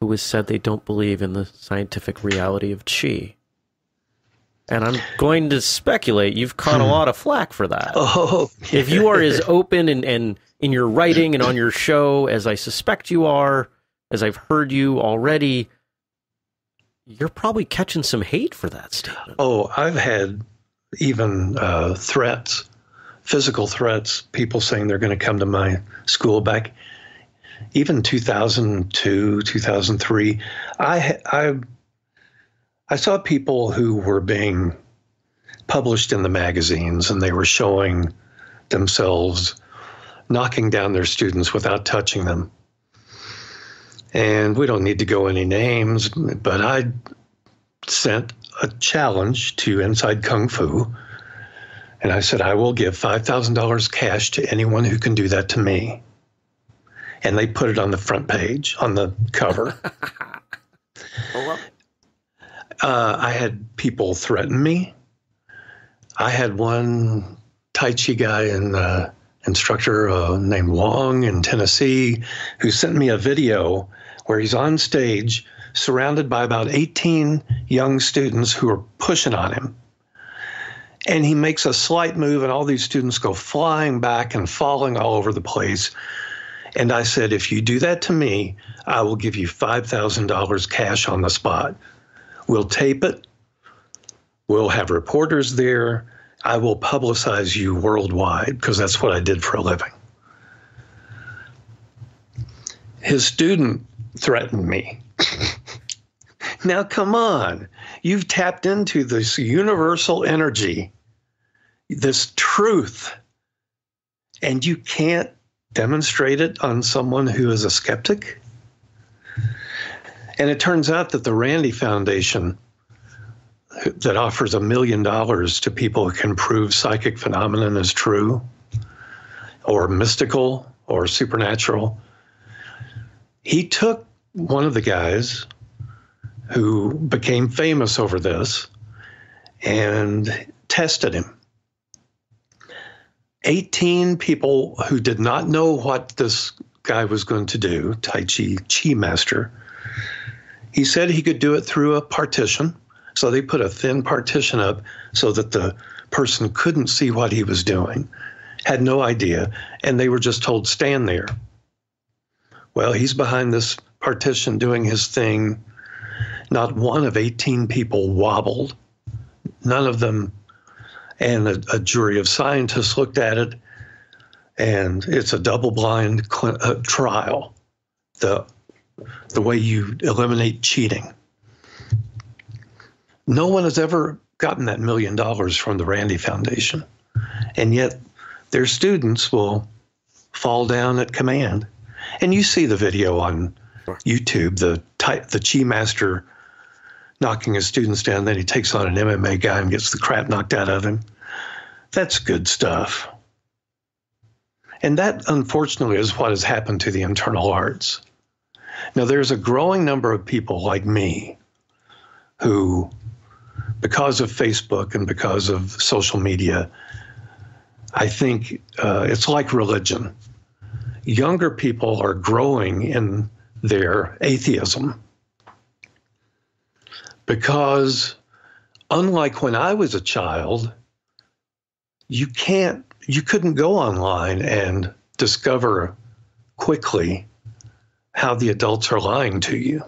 who has said they don't believe in the scientific reality of Qi. And I'm going to speculate you've caught a lot of flack for that. Oh, yeah. If you are as open and, and in your writing and on your show as I suspect you are, as I've heard you already, you're probably catching some hate for that statement. Oh, I've had even uh, threats, physical threats, people saying they're going to come to my school back. Even two thousand two, two thousand three, I... I I saw people who were being published in the magazines, and they were showing themselves knocking down their students without touching them. And we don't need to go any names, but I sent a challenge to Inside Kung Fu, and I said, I will give five thousand dollars cash to anyone who can do that to me. And they put it on the front page, on the cover. Well, Uh, I had people threaten me. I had one Tai Chi guy and uh, instructor uh, named Long in Tennessee who sent me a video where he's on stage surrounded by about eighteen young students who are pushing on him. And he makes a slight move and all these students go flying back and falling all over the place. And I said, if you do that to me, I will give you five thousand dollars cash on the spot. We'll tape it, we'll have reporters there, I will publicize you worldwide, because that's what I did for a living. His student threatened me. Now come on, you've tapped into this universal energy, this truth, and you can't demonstrate it on someone who is a skeptic? And it turns out that the Randi Foundation, that offers a million dollars to people who can prove psychic phenomenon is true, or mystical, or supernatural, he took one of the guys who became famous over this and tested him. eighteen people who did not know what this guy was going to do, Tai Chi Chi Master. He said he could do it through a partition, so they put a thin partition up so that the person couldn't see what he was doing, had no idea, and they were just told, stand there. Well, he's behind this partition doing his thing. Not one of eighteen people wobbled, none of them. And a, a jury of scientists looked at it, and it's a double-blind cl- uh, trial. The the way you eliminate cheating. No one has ever gotten that million dollars from the Randi Foundation, and yet their students will fall down at command. And you see the video on YouTube, the, the Chi Master knocking his students down, then he takes on an M M A guy and gets the crap knocked out of him. That's good stuff. And that, unfortunately, is what has happened to the internal arts. Now, there's a growing number of people like me who, because of Facebook and because of social media, I think uh, it's like religion. Younger people are growing in their atheism because, unlike when I was a child, you can't, you couldn't go online and discover quickly how the adults are lying to you.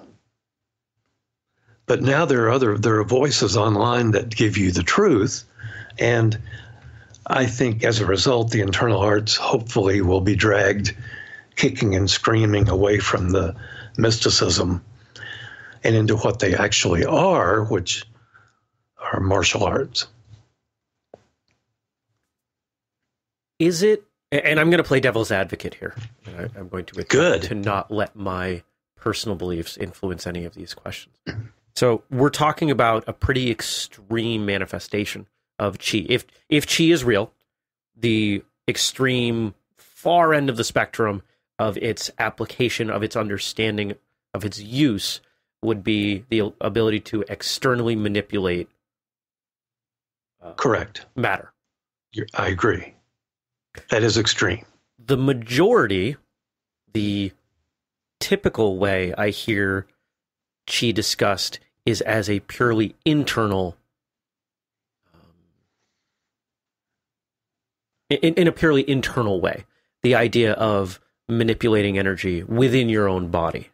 But now there are other, there are voices online that give you the truth. And I think as a result, the internal arts hopefully will be dragged kicking and screaming away from the mysticism and into what they actually are, which are martial arts. Is it? And I'm going to play devil's advocate here. I'm going to attempt to not let my personal beliefs influence any of these questions. So we're talking about a pretty extreme manifestation of Qi. If if Qi is real, the extreme far end of the spectrum of its application, of its understanding, of its use would be the ability to externally manipulate. Uh, Correct. Matter. You're, I agree. That is extreme. The majority, the typical way I hear Qi discussed is as a purely internal, um, in, in a purely internal way. The idea of manipulating energy within your own body.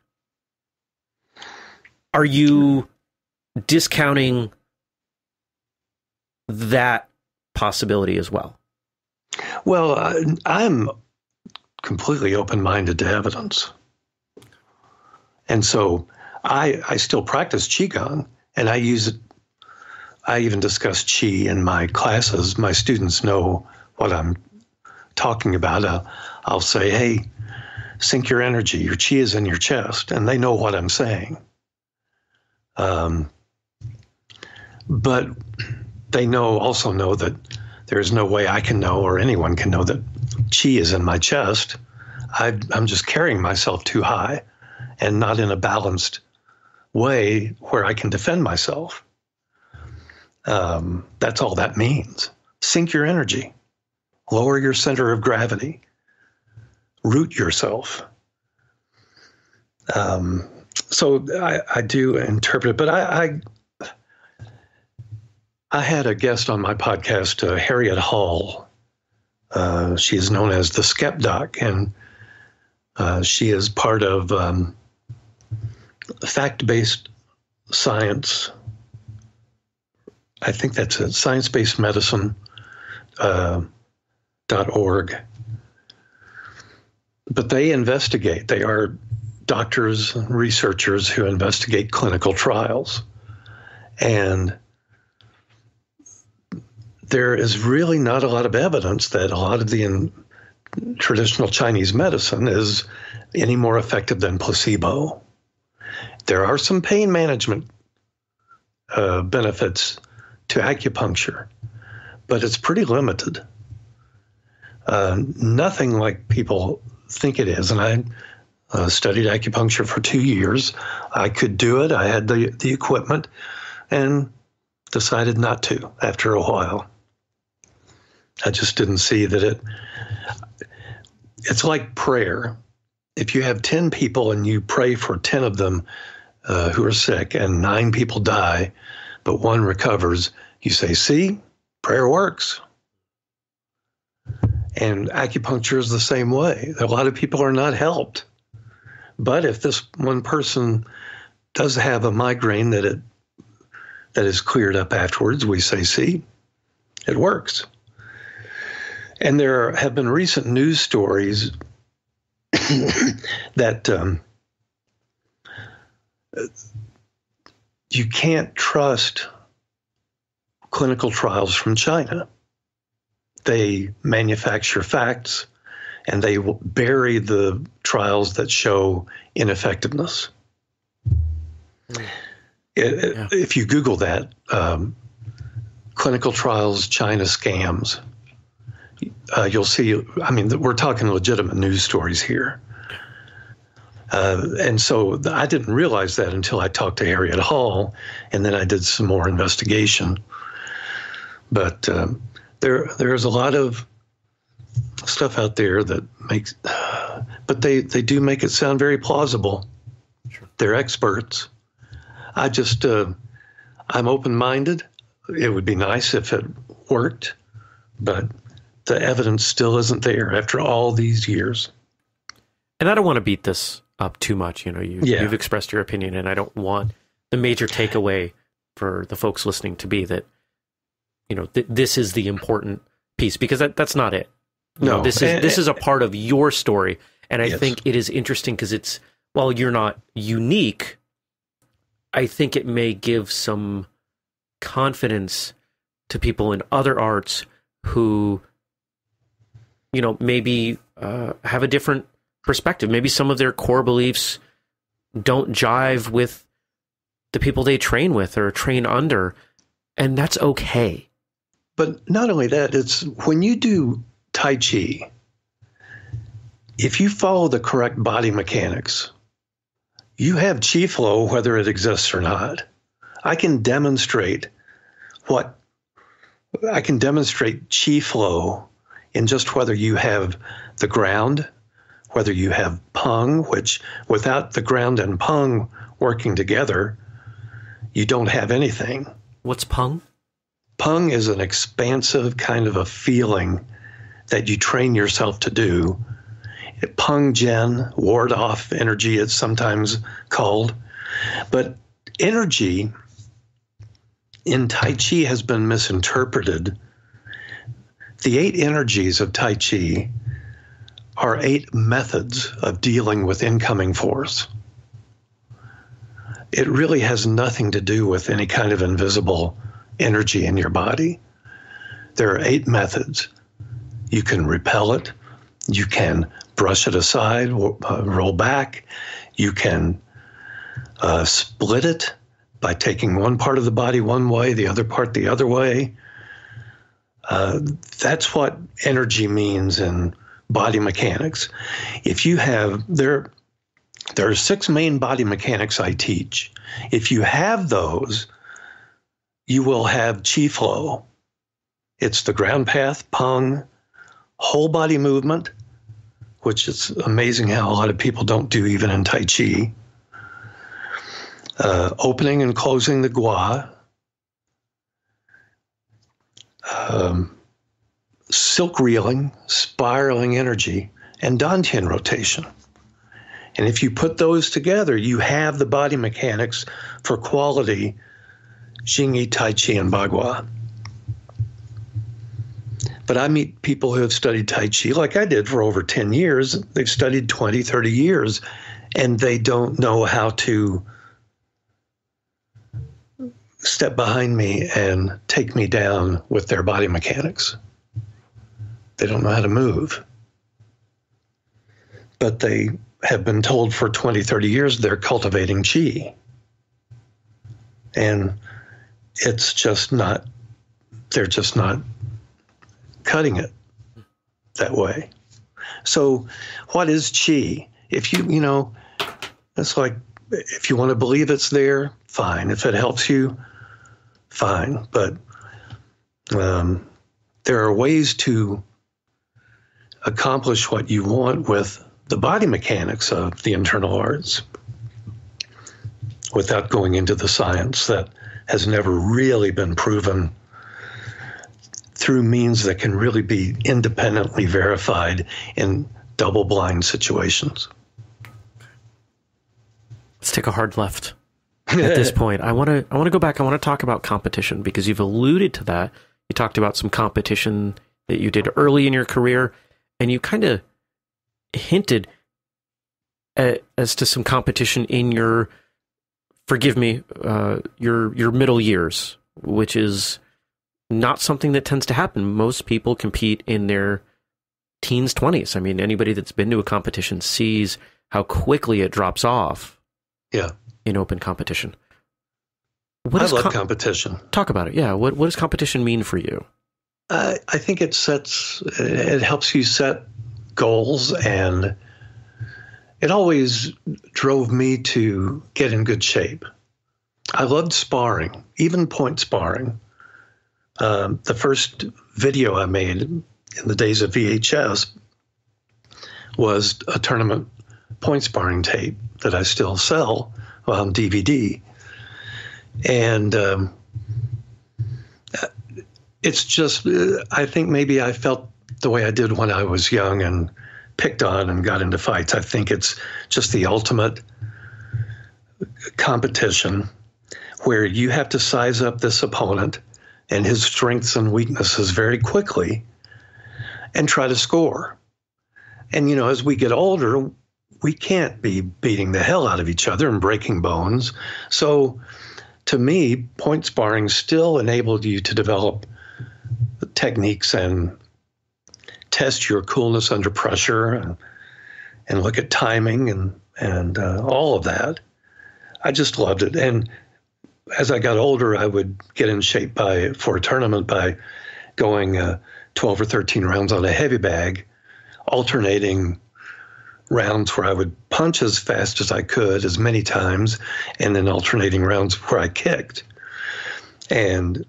Are you discounting that possibility as well? Well, uh, I'm completely open-minded to evidence. And so I, I still practice Qigong, and I use it. I even discuss Qi in my classes. My students know what I'm talking about. Uh, I'll say, hey, sink your energy. Your Qi is in your chest, and they know what I'm saying. Um, but they know also know that there is no way I can know or anyone can know that Qi is in my chest. I, I'm just carrying myself too high and not in a balanced way where I can defend myself. Um, that's all that means. Sink your energy. Lower your center of gravity. Root yourself. Um, so I, I do interpret it, but I, I I had a guest on my podcast, uh, Harriet Hall. Uh, she is known as the Skep Doc, and uh, she is part of um, fact-based science. I think that's it. science based medicine dot org. Uh, But they investigate. They are doctors, researchers who investigate clinical trials. And there is really not a lot of evidence that a lot of the in traditional Chinese medicine is any more effective than placebo. There are some pain management uh, benefits to acupuncture, but it's pretty limited. Uh, nothing like people think it is. And I uh, studied acupuncture for two years. I could do it. I had the, the equipment and decided not to after a while. I just didn't see that it, it's like prayer. If you have ten people and you pray for ten of them uh, who are sick and nine people die, but one recovers, you say, see, prayer works. And acupuncture is the same way. A lot of people are not helped. But if this one person does have a migraine that it that is cleared up afterwards, we say, see, it works. And there have been recent news stories that um, you can't trust clinical trials from China. They manufacture facts, and they bury the trials that show ineffectiveness. Mm. It, yeah. If you Google that, um, clinical trials, China scams, uh, you'll see, I mean, we're talking legitimate news stories here. Uh, and so I didn't realize that until I talked to Harriet Hall, and then I did some more investigation. But... Um, There, there's a lot of stuff out there that makes, but they, they do make it sound very plausible. Sure. They're experts. I just, uh, I'm open-minded. It would be nice if it worked, but the evidence still isn't there after all these years. And I don't want to beat this up too much. You know, you, yeah. you've expressed your opinion, and I don't want the major takeaway for the folks listening to be that, you know, th this is the important piece, because that, that's not it. You no, know, this is and, this is a part of your story, and I yes. think it is interesting because it's while you're not unique, I think it may give some confidence to people in other arts who, you know, maybe uh, have a different perspective. Maybe some of their core beliefs don't jive with the people they train with or train under, and that's okay. But not only that, it's when you do Tai Chi, if you follow the correct body mechanics, you have chi flow whether it exists or not. I can demonstrate what I can demonstrate chi flow in just whether you have the ground, whether you have pung, which without the ground and pung working together, you don't have anything. What's pung? Pung is an expansive kind of a feeling that you train yourself to do. Pung Jen, ward off energy, it's sometimes called. But energy in Tai Chi has been misinterpreted. The eight energies of Tai Chi are eight methods of dealing with incoming force. It really has nothing to do with any kind of invisible energy in your body. There are eight methods. You can repel it. You can brush it aside, roll back. You can uh, split it by taking one part of the body one way, the other part the other way. Uh, that's what energy means in body mechanics. If you have, there, there are six main body mechanics I teach. If you have those, you will have chi flow. It's the ground path, pung, whole body movement, which is amazing how a lot of people don't do even in Tai Chi. Uh, opening and closing the gua. Um, silk reeling, spiraling energy, and dantian rotation. And if you put those together, you have the body mechanics for quality Xingyi, Tai Chi, and Bagua. But I meet people who have studied Tai Chi like I did for over ten years. They've studied twenty, thirty years, and they don't know how to step behind me and take me down with their body mechanics. They don't know how to move. But they have been told for twenty, thirty years they're cultivating chi. And it's just not, they're just not cutting it that way. So what is chi? If you, you know, it's like, if you want to believe it's there, fine. If it helps you, fine. But um, there are ways to accomplish what you want with the body mechanics of the internal arts without going into the science that has never really been proven through means that can really be independently verified in double-blind situations. Let's take a hard left at this point. I want to I want to go back. I want to talk about competition, because you've alluded to that. You talked about some competition that you did early in your career, and you kind of hinted at, as to some competition in your, forgive me, uh, your your middle years, which is not something that tends to happen. Most people compete in their teens, twenties. I mean, anybody that's been to a competition sees how quickly it drops off. Yeah, in open competition. What I is love com competition. Talk about it. Yeah. What What does competition mean for you? Uh, I think it sets. It helps you set goals, and it always drove me to get in good shape. I loved sparring, even point sparring. Um, the first video I made in the days of V H S was a tournament point sparring tape that I still sell on D V D. And um, it's just, I think maybe I felt the way I did when I was young and picked on and got into fights. I think it's just the ultimate competition where you have to size up this opponent and his strengths and weaknesses very quickly and try to score. And, you know, as we get older, we can't be beating the hell out of each other and breaking bones. So to me, point sparring still enabled you to develop techniques and test your coolness under pressure and, and look at timing and, and uh, all of that. I just loved it. And as I got older, I would get in shape by for a tournament by going uh, twelve or thirteen rounds on a heavy bag, alternating rounds where I would punch as fast as I could, as many times, and then alternating rounds where I kicked. And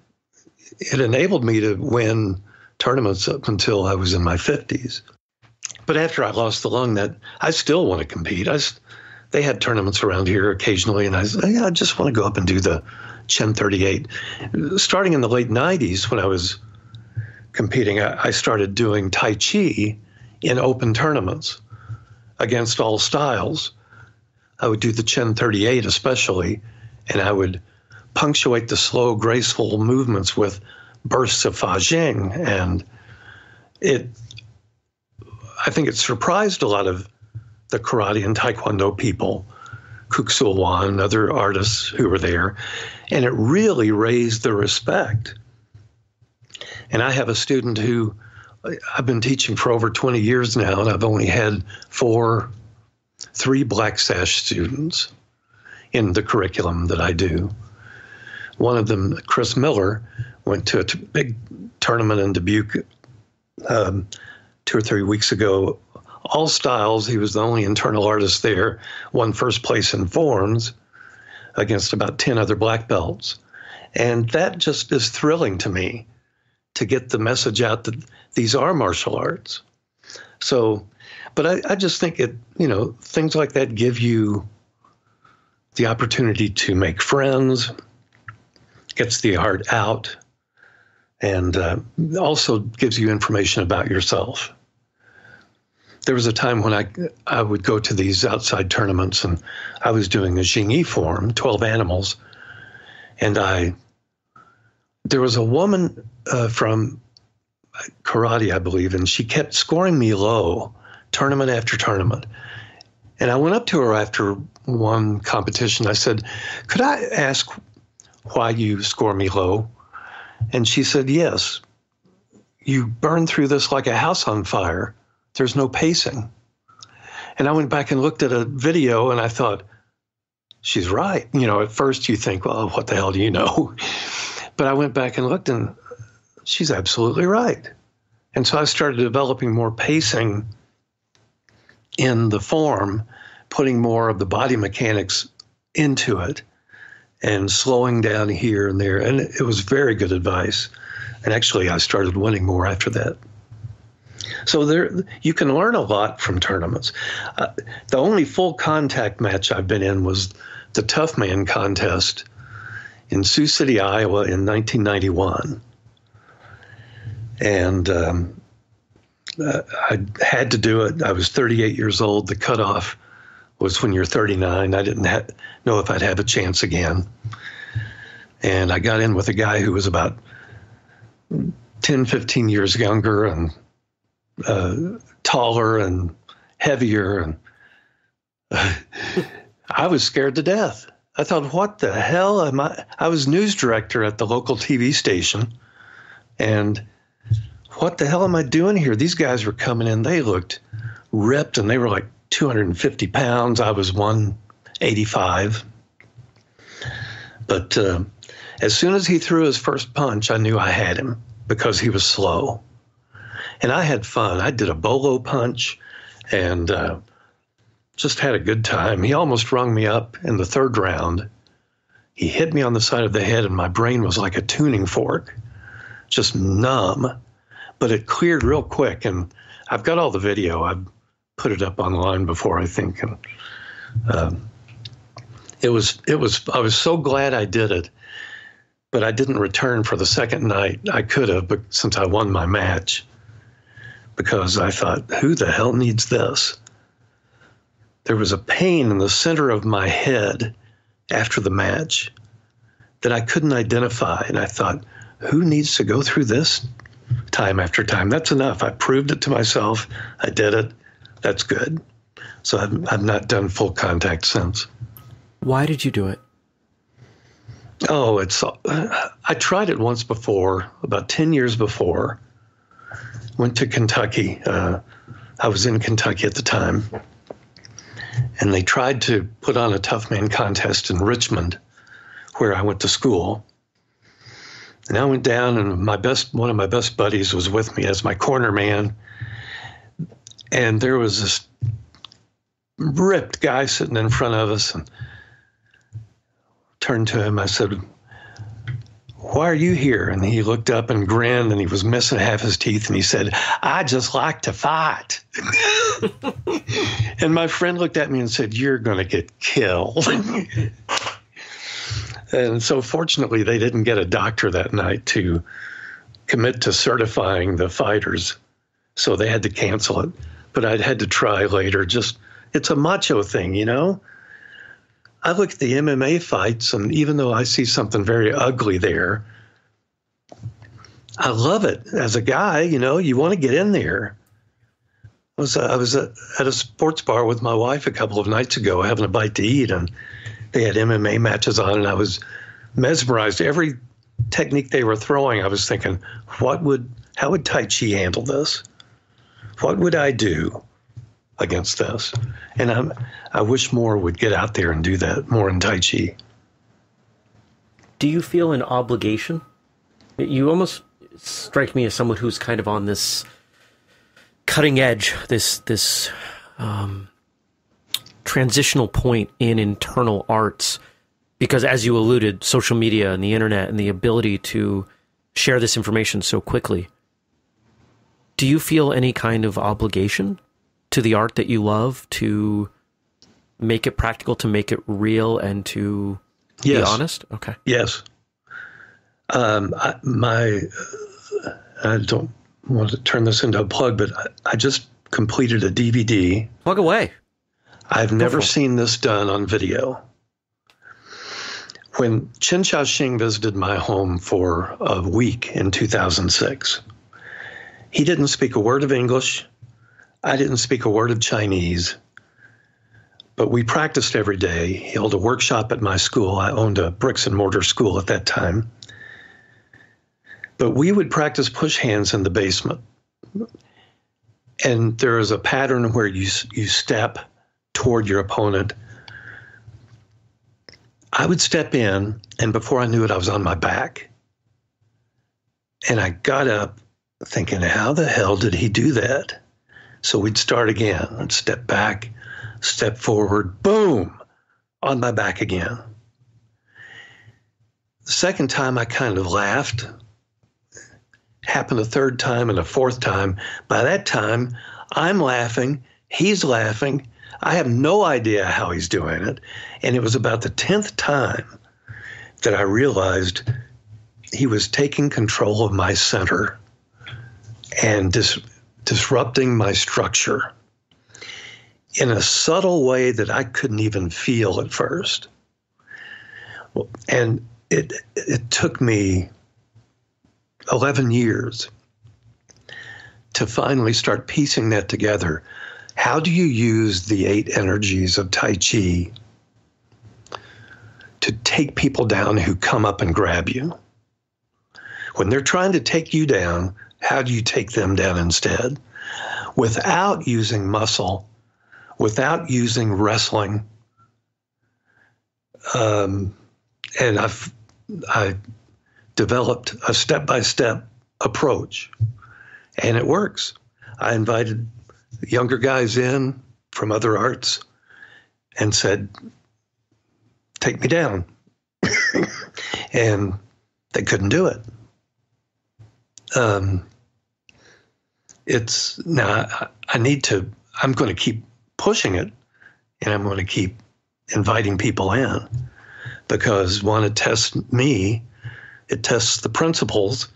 it enabled me to win tournaments up until I was in my fifties. But after I lost the lung, that I still want to compete. I, they had tournaments around here occasionally, and I said, yeah, I just want to go up and do the Chen thirty-eight. Starting in the late nineties, when I was competing, I, I started doing Tai Chi in open tournaments against all styles. I would do the Chen thirty-eight especially, and I would punctuate the slow, graceful movements with bursts of Fajing, and it, I think it surprised a lot of the karate and taekwondo people, Kuksul Wan and other artists who were there, and it really raised the respect. And I have a student who I've been teaching for over twenty years now, and I've only had four, three black sash students in the curriculum that I do. One of them, Chris Miller, went to a t- big tournament in Dubuque um, two or three weeks ago. All styles, he was the only internal artist there, won first place in forms against about ten other black belts. And that just is thrilling to me, to get the message out that these are martial arts. So, but I, I just think it, you know, things like that give you the opportunity to make friends, gets the art out, and uh, also gives you information about yourself. There was a time when I I would go to these outside tournaments, and I was doing a Jingyi form, twelve animals, and I, there was a woman uh, from karate, I believe, and she kept scoring me low, tournament after tournament. And I went up to her after one competition. I said, could I ask why you score me low? And she said, yes, you burn through this like a house on fire. There's no pacing. And I went back and looked at a video, and I thought, she's right. You know, at first you think, well, what the hell do you know? But I went back and looked, and she's absolutely right. And so I started developing more pacing in the form, putting more of the body mechanics into it, and slowing down here and there. And it was very good advice. And actually, I started winning more after that. So there, you can learn a lot from tournaments. Uh, the only full contact match I've been in was the Tough Man contest in Sioux City, Iowa in nineteen ninety-one. And um, I had to do it. I was thirty-eight years old. The cutoff was when you're thirty-nine. I didn't ha- know if I'd have a chance again. And I got in with a guy who was about ten, fifteen years younger, and uh, taller and heavier. And uh, I was scared to death. I thought, what the hell am I? I was news director at the local T V station. And what the hell am I doing here? These guys were coming in. They looked ripped, and they were like two hundred fifty pounds. I was one eighty-five. But uh, as soon as he threw his first punch, I knew I had him because he was slow. And I had fun. I did a bolo punch and uh, just had a good time. He almost rung me up in the third round. He hit me on the side of the head, and my brain was like a tuning fork, just numb. But it cleared real quick, and I've got all the video. I've put it up online before, I think. And um, it was, it was, I was so glad I did it, but I didn't return for the second night. I could have, but since I won my match, because I thought, who the hell needs this? There was a pain in the center of my head after the match that I couldn't identify. And I thought, who needs to go through this time after time? That's enough. I proved it to myself. I did it. That's good. So I've, I've not done full contact since. Why did you do it? Oh, it's, I tried it once before, about ten years before. Went to Kentucky. Uh, I was in Kentucky at the time. And they tried to put on a Tough Man contest in Richmond, where I went to school. And I went down, and my best, one of my best buddies was with me as my corner man. And there was this ripped guy sitting in front of us and turned to him. I said, "Why are you here?" And he looked up and grinned, and he was missing half his teeth. And he said, "I just like to fight." And my friend looked at me and said, "You're going to get killed." And so fortunately, they didn't get a doctor that night to commit to certifying the fighters. So they had to cancel it. But I'd had to try later. Just, it's a macho thing, you know? I look at the M M A fights, and even though I see something very ugly there, I love it. As a guy, you know, you want to get in there. I was, I was at a sports bar with my wife a couple of nights ago having a bite to eat, and they had M M A matches on, and I was mesmerized. Every technique they were throwing, I was thinking, what would, how would Tai Chi handle this? What would I do against this? And I'm, I wish more would get out there and do that more in Tai Chi. Do you feel an obligation? You almost strike me as someone who's kind of on this cutting edge, this, this, um, transitional point in internal arts, because as you alluded, social media and the internet and the ability to share this information so quickly. Do you feel any kind of obligation to the art that you love to make it practical, to make it real, and to yes. be honest? Okay. Yes. Um, I, my, I don't want to turn this into a plug, but I, I just completed a D V D. Plug away. I've never seen this done on video. When Chen Xiaoxing visited my home for a week in two thousand six, he didn't speak a word of English. I didn't speak a word of Chinese. But we practiced every day. He held a workshop at my school. I owned a bricks and mortar school at that time. But we would practice push hands in the basement. And there is a pattern where you, you step toward your opponent. I would step in, and before I knew it, I was on my back. And I got up thinking, how the hell did he do that? So we'd start again and step back, step forward, boom, on my back again. The second time I kind of laughed. Happened a third time and a fourth time. By that time, I'm laughing, he's laughing, I have no idea how he's doing it. And it was about the tenth time that I realized he was taking control of my center and dis disrupting my structure in a subtle way that I couldn't even feel at first. And it, it took me eleven years to finally start piecing that together. How do you use the eight energies of Tai Chi to take people down who come up and grab you? When they're trying to take you down, how do you take them down instead? Without using muscle, without using wrestling. Um, and I've I developed a step-by-step approach, and it works. I invited younger guys in from other arts and said, take me down. And they couldn't do it. Um, it's now I, I need to, I'm going to keep pushing it, and I'm going to keep inviting people in, because one, it tests me, it tests the principles.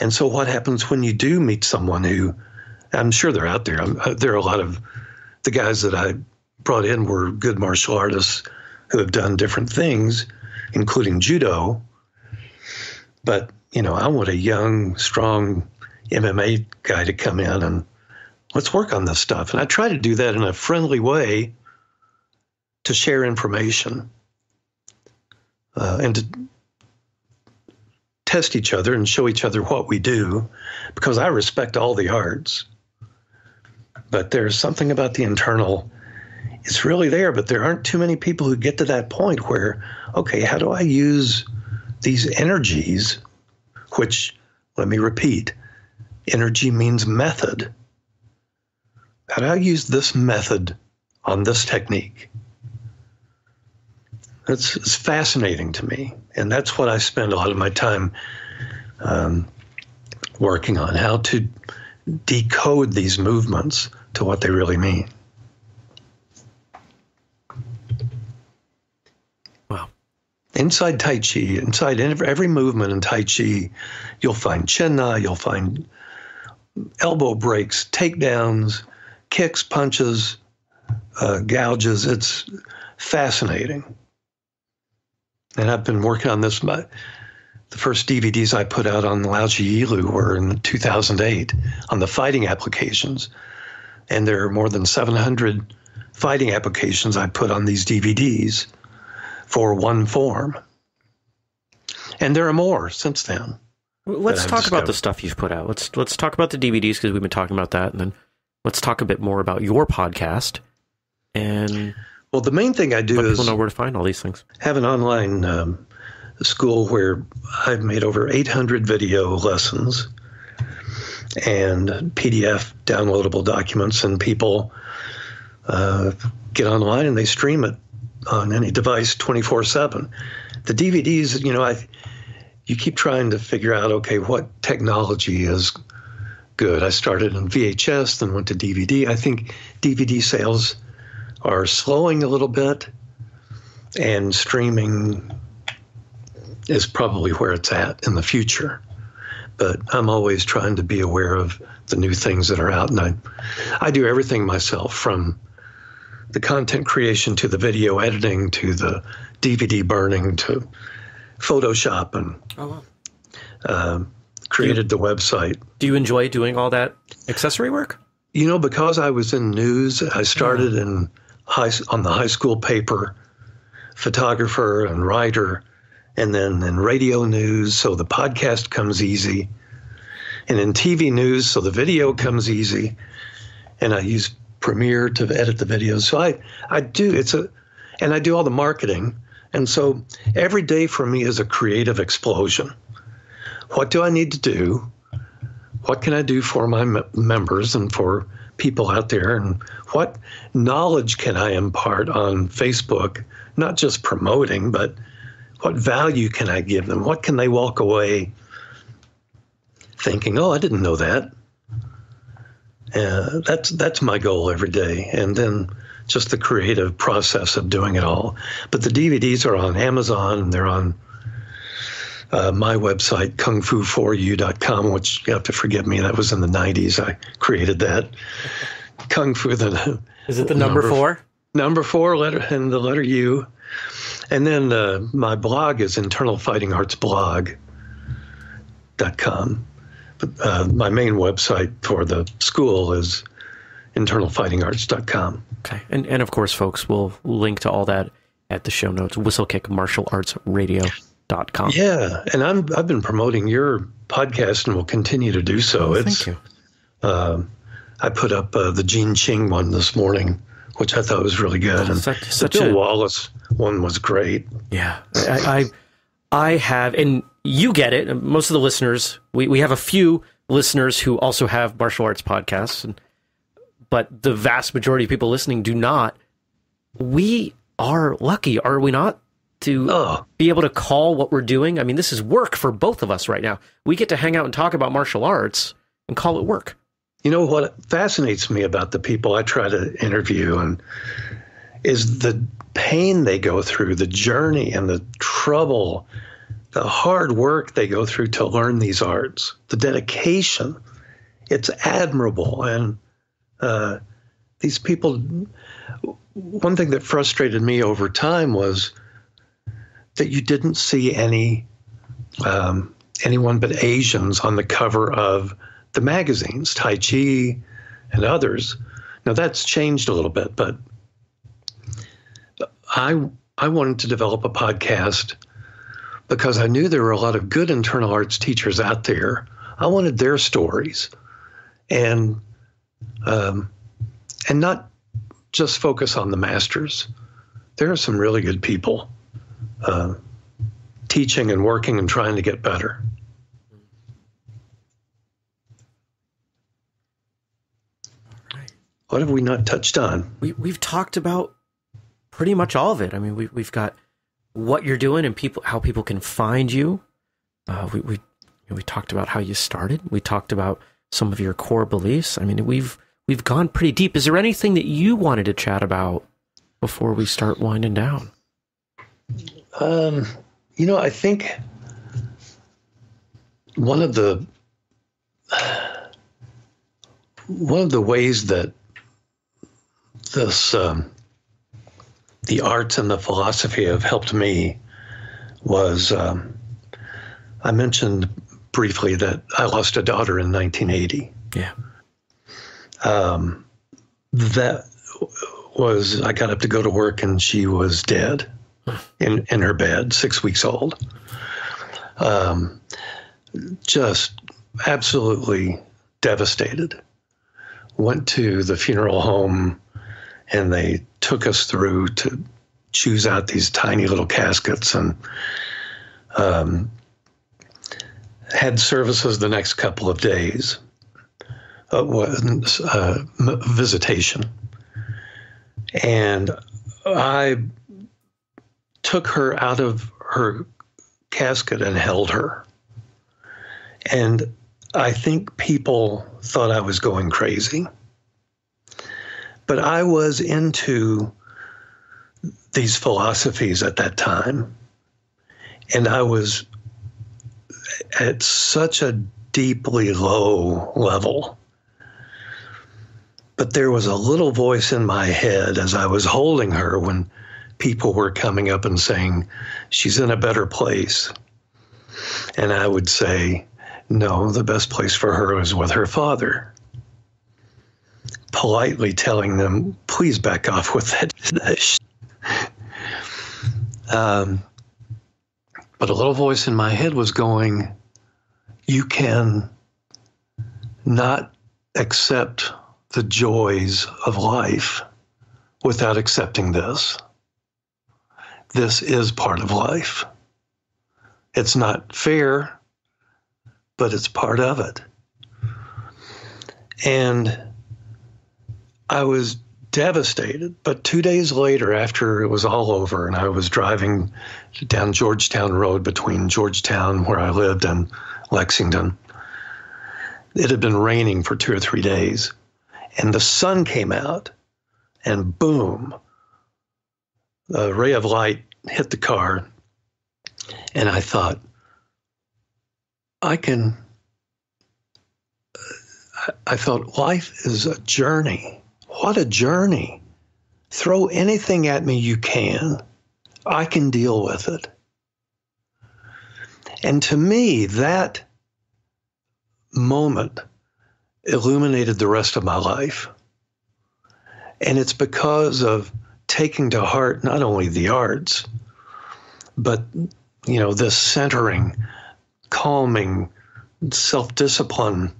And so what happens when you do meet someone who, I'm sure they're out there. I'm, there are a lot of the guys that I brought in were good martial artists who have done different things, including judo. But, you know, I want a young, strong M M A guy to come in and let's work on this stuff. And I try to do that in a friendly way to share information uh, and to test each other and show each other what we do, because I respect all the arts. But there's something about the internal, it's really there, but there aren't too many people who get to that point where, okay, how do I use these energies, which, let me repeat, energy means method. How do I use this method on this technique. It's, it's fascinating to me, and that's what I spend a lot of my time um, working on, how to decode these movements to what they really mean. Wow. Inside Tai Chi, inside every movement in Tai Chi, you'll find Chen Na, you'll find elbow breaks, takedowns, kicks, punches, uh, gouges. It's fascinating. And I've been working on this. My, the first D V Ds I put out on Lao Chi Yilu were in two thousand eight on the fighting applications. And there are more than seven hundred fighting applications I put on these D V Ds for one form. And there are more since then. Let's talk discovered. about the stuff you've put out. Let's let's talk about the D V Ds because we've been talking about that. And then let's talk a bit more about your podcast. And... Well, the main thing I do is know where to find all these things. Have an online um, school where I've made over eight hundred video lessons and P D F downloadable documents, and people uh, get online and they stream it on any device twenty-four seven. The D V Ds, you know, I you keep trying to figure out, okay, what technology is good. I started on V H S, then went to D V D. I think D V D sales are slowing a little bit, and streaming is probably where it's at in the future. But I'm always trying to be aware of the new things that are out, and I, I do everything myself, from the content creation to the video editing to the D V D burning to Photoshop, and oh, wow. uh, created you, the website. Do you enjoy doing all that accessory work? You know, because I was in news, I started yeah. in High, on the high school paper, photographer and writer, and then in radio news, so the podcast comes easy, and in T V news, so the video comes easy, and I use Premiere to edit the videos. So I, I do, it's a, and I do all the marketing, and so every day for me is a creative explosion. What do I need to do? What can I do for my m members and for people out there, and what knowledge can I impart on Facebook, not just promoting, but what value can I give them? What can they walk away thinking, oh, I didn't know that. Uh, that's, that's my goal every day. And then just the creative process of doing it all. But the D V Ds are on Amazon, and they're on Uh, my website, kung fu for you dot com, which you have to forgive me, that was in the nineties. I created that. Kung Fu, the is it the number, number four? Number four, letter and the letter U. And then uh, my blog is internal fighting arts blog dot com. But uh, my main website for the school is internal fighting arts dot com. Okay, and and of course, folks, we'll link to all that at the show notes. Whistlekick Martial Arts Radio. Dot com. Yeah, and I'm I've been promoting your podcast and will continue to do so. Oh, it's, thank you. Uh, I put up uh, the Gene Ching one this morning, which I thought was really good. Oh, and such, such the Bill a, Wallace one was great. Yeah, I, I I have, and you get it. Most of the listeners, we we have a few listeners who also have martial arts podcasts, and, but the vast majority of people listening do not. We are lucky, are we not? To oh. be able to call what we're doing. I mean, this is work for both of us right now. We get to hang out and talk about martial arts and call it work. You know what fascinates me about the people I try to interview and is the pain they go through, the journey and the trouble, the hard work they go through to learn these arts, the dedication. It's admirable. And uh, these people, one thing that frustrated me over time was that you didn't see any um, anyone but Asians on the cover of the magazines, Tai Chi and others. Now that's changed a little bit, but I, I wanted to develop a podcast because I knew there were a lot of good internal arts teachers out there. I wanted their stories, and, um, and not just focus on the masters. There are some really good people Uh, teaching and working and trying to get better. All right. what have we not touched on? We, we've talked about pretty much all of it. I mean, we, we've got what you're doing and people, how people can find you. Uh, we, we, we talked about how you started. We talked about some of your core beliefs. I mean, we've, we've gone pretty deep. Is there anything that you wanted to chat about before we start winding down? Um, you know, I think one of the, one of the ways that this, um, the arts and the philosophy have helped me was, um, I mentioned briefly that I lost a daughter in nineteen eighty. Yeah. Um, that was, I got up to go to work and she was dead in, in her bed, six weeks old. Um, just absolutely devastated. Went to the funeral home and they took us through to choose out these tiny little caskets and, um, had services the next couple of days, uh, was, uh, visitation. And I took her out of her casket and held her. And I think people thought I was going crazy, but I was into these philosophies at that time. And I was at such a deeply low level. But there was a little voice in my head as I was holding her when people were coming up and saying, she's in a better place. And I would say, no, the best place for her is with her father. Politely telling them, please back off with that, that sh um, But a little voice in my head was going, you can not accept the joys of life without accepting this. This is part of life. It's not fair, but it's part of it. And I was devastated, but two days later, after it was all over and I was driving down Georgetown Road between Georgetown, where I lived, and Lexington, it had been raining for two or three days, and the sun came out, and boom, a ray of light hit the car, and I thought, I can, I thought, life is a journey. What a journey. Throw anything at me you can. I can deal with it. And to me, that moment illuminated the rest of my life. And it's because of taking to heart not only the arts, but, you know, this centering, calming, self-discipline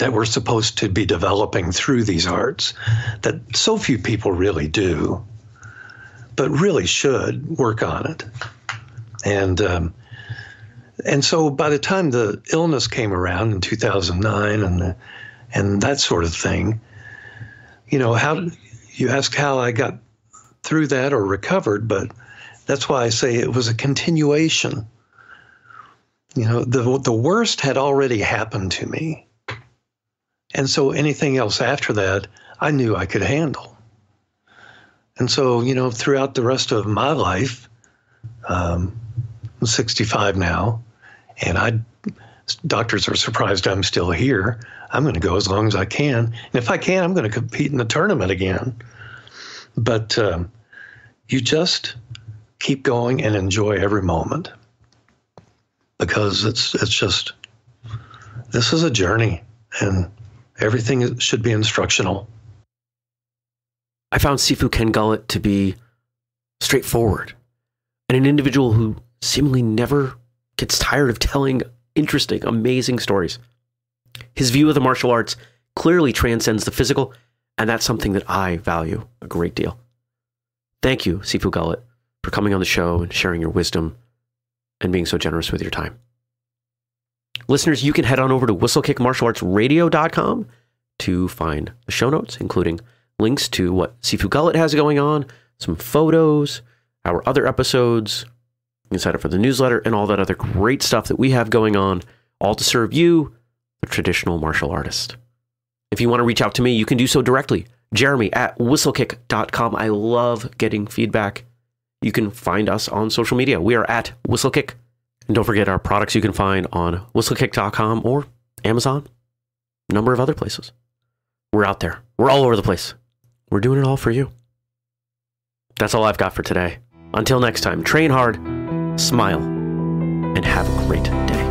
that we're supposed to be developing through these arts that so few people really do, but really should work on it. And um, and so by the time the illness came around in two thousand nine and and that sort of thing, you know, how you ask how I got through that or recovered, but that's why I say it was a continuation. You know, the the worst had already happened to me. And so anything else after that, I knew I could handle. And so, you know, throughout the rest of my life, um, I'm sixty-five now, and I, doctors are surprised I'm still here. I'm going to go as long as I can. And if I can, I'm going to compete in the tournament again. But um, you just keep going and enjoy every moment, because it's, it's just, this is a journey. And everything should be instructional. I found Sifu Ken Gullette to be straightforward and an individual who seemingly never gets tired of telling interesting, amazing stories. His view of the martial arts clearly transcends the physical, and that's something that I value a great deal. Thank you, Sifu Gullette, for coming on the show and sharing your wisdom and being so generous with your time. Listeners, you can head on over to Whistlekick Martial Arts Radio dot com to find the show notes, including links to what Sifu Gullette has going on, some photos, our other episodes. You can sign up for the newsletter and all that other great stuff that we have going on, all to serve you, the traditional martial artist. If you want to reach out to me, you can do so directly. Jeremy at whistlekick dot com. I love getting feedback. You can find us on social media. We are at Whistlekick. And don't forget our products you can find on whistlekick dot com or Amazon, a number of other places. We're out there. We're all over the place. We're doing it all for you. That's all I've got for today. Until next time, train hard, smile, and have a great day.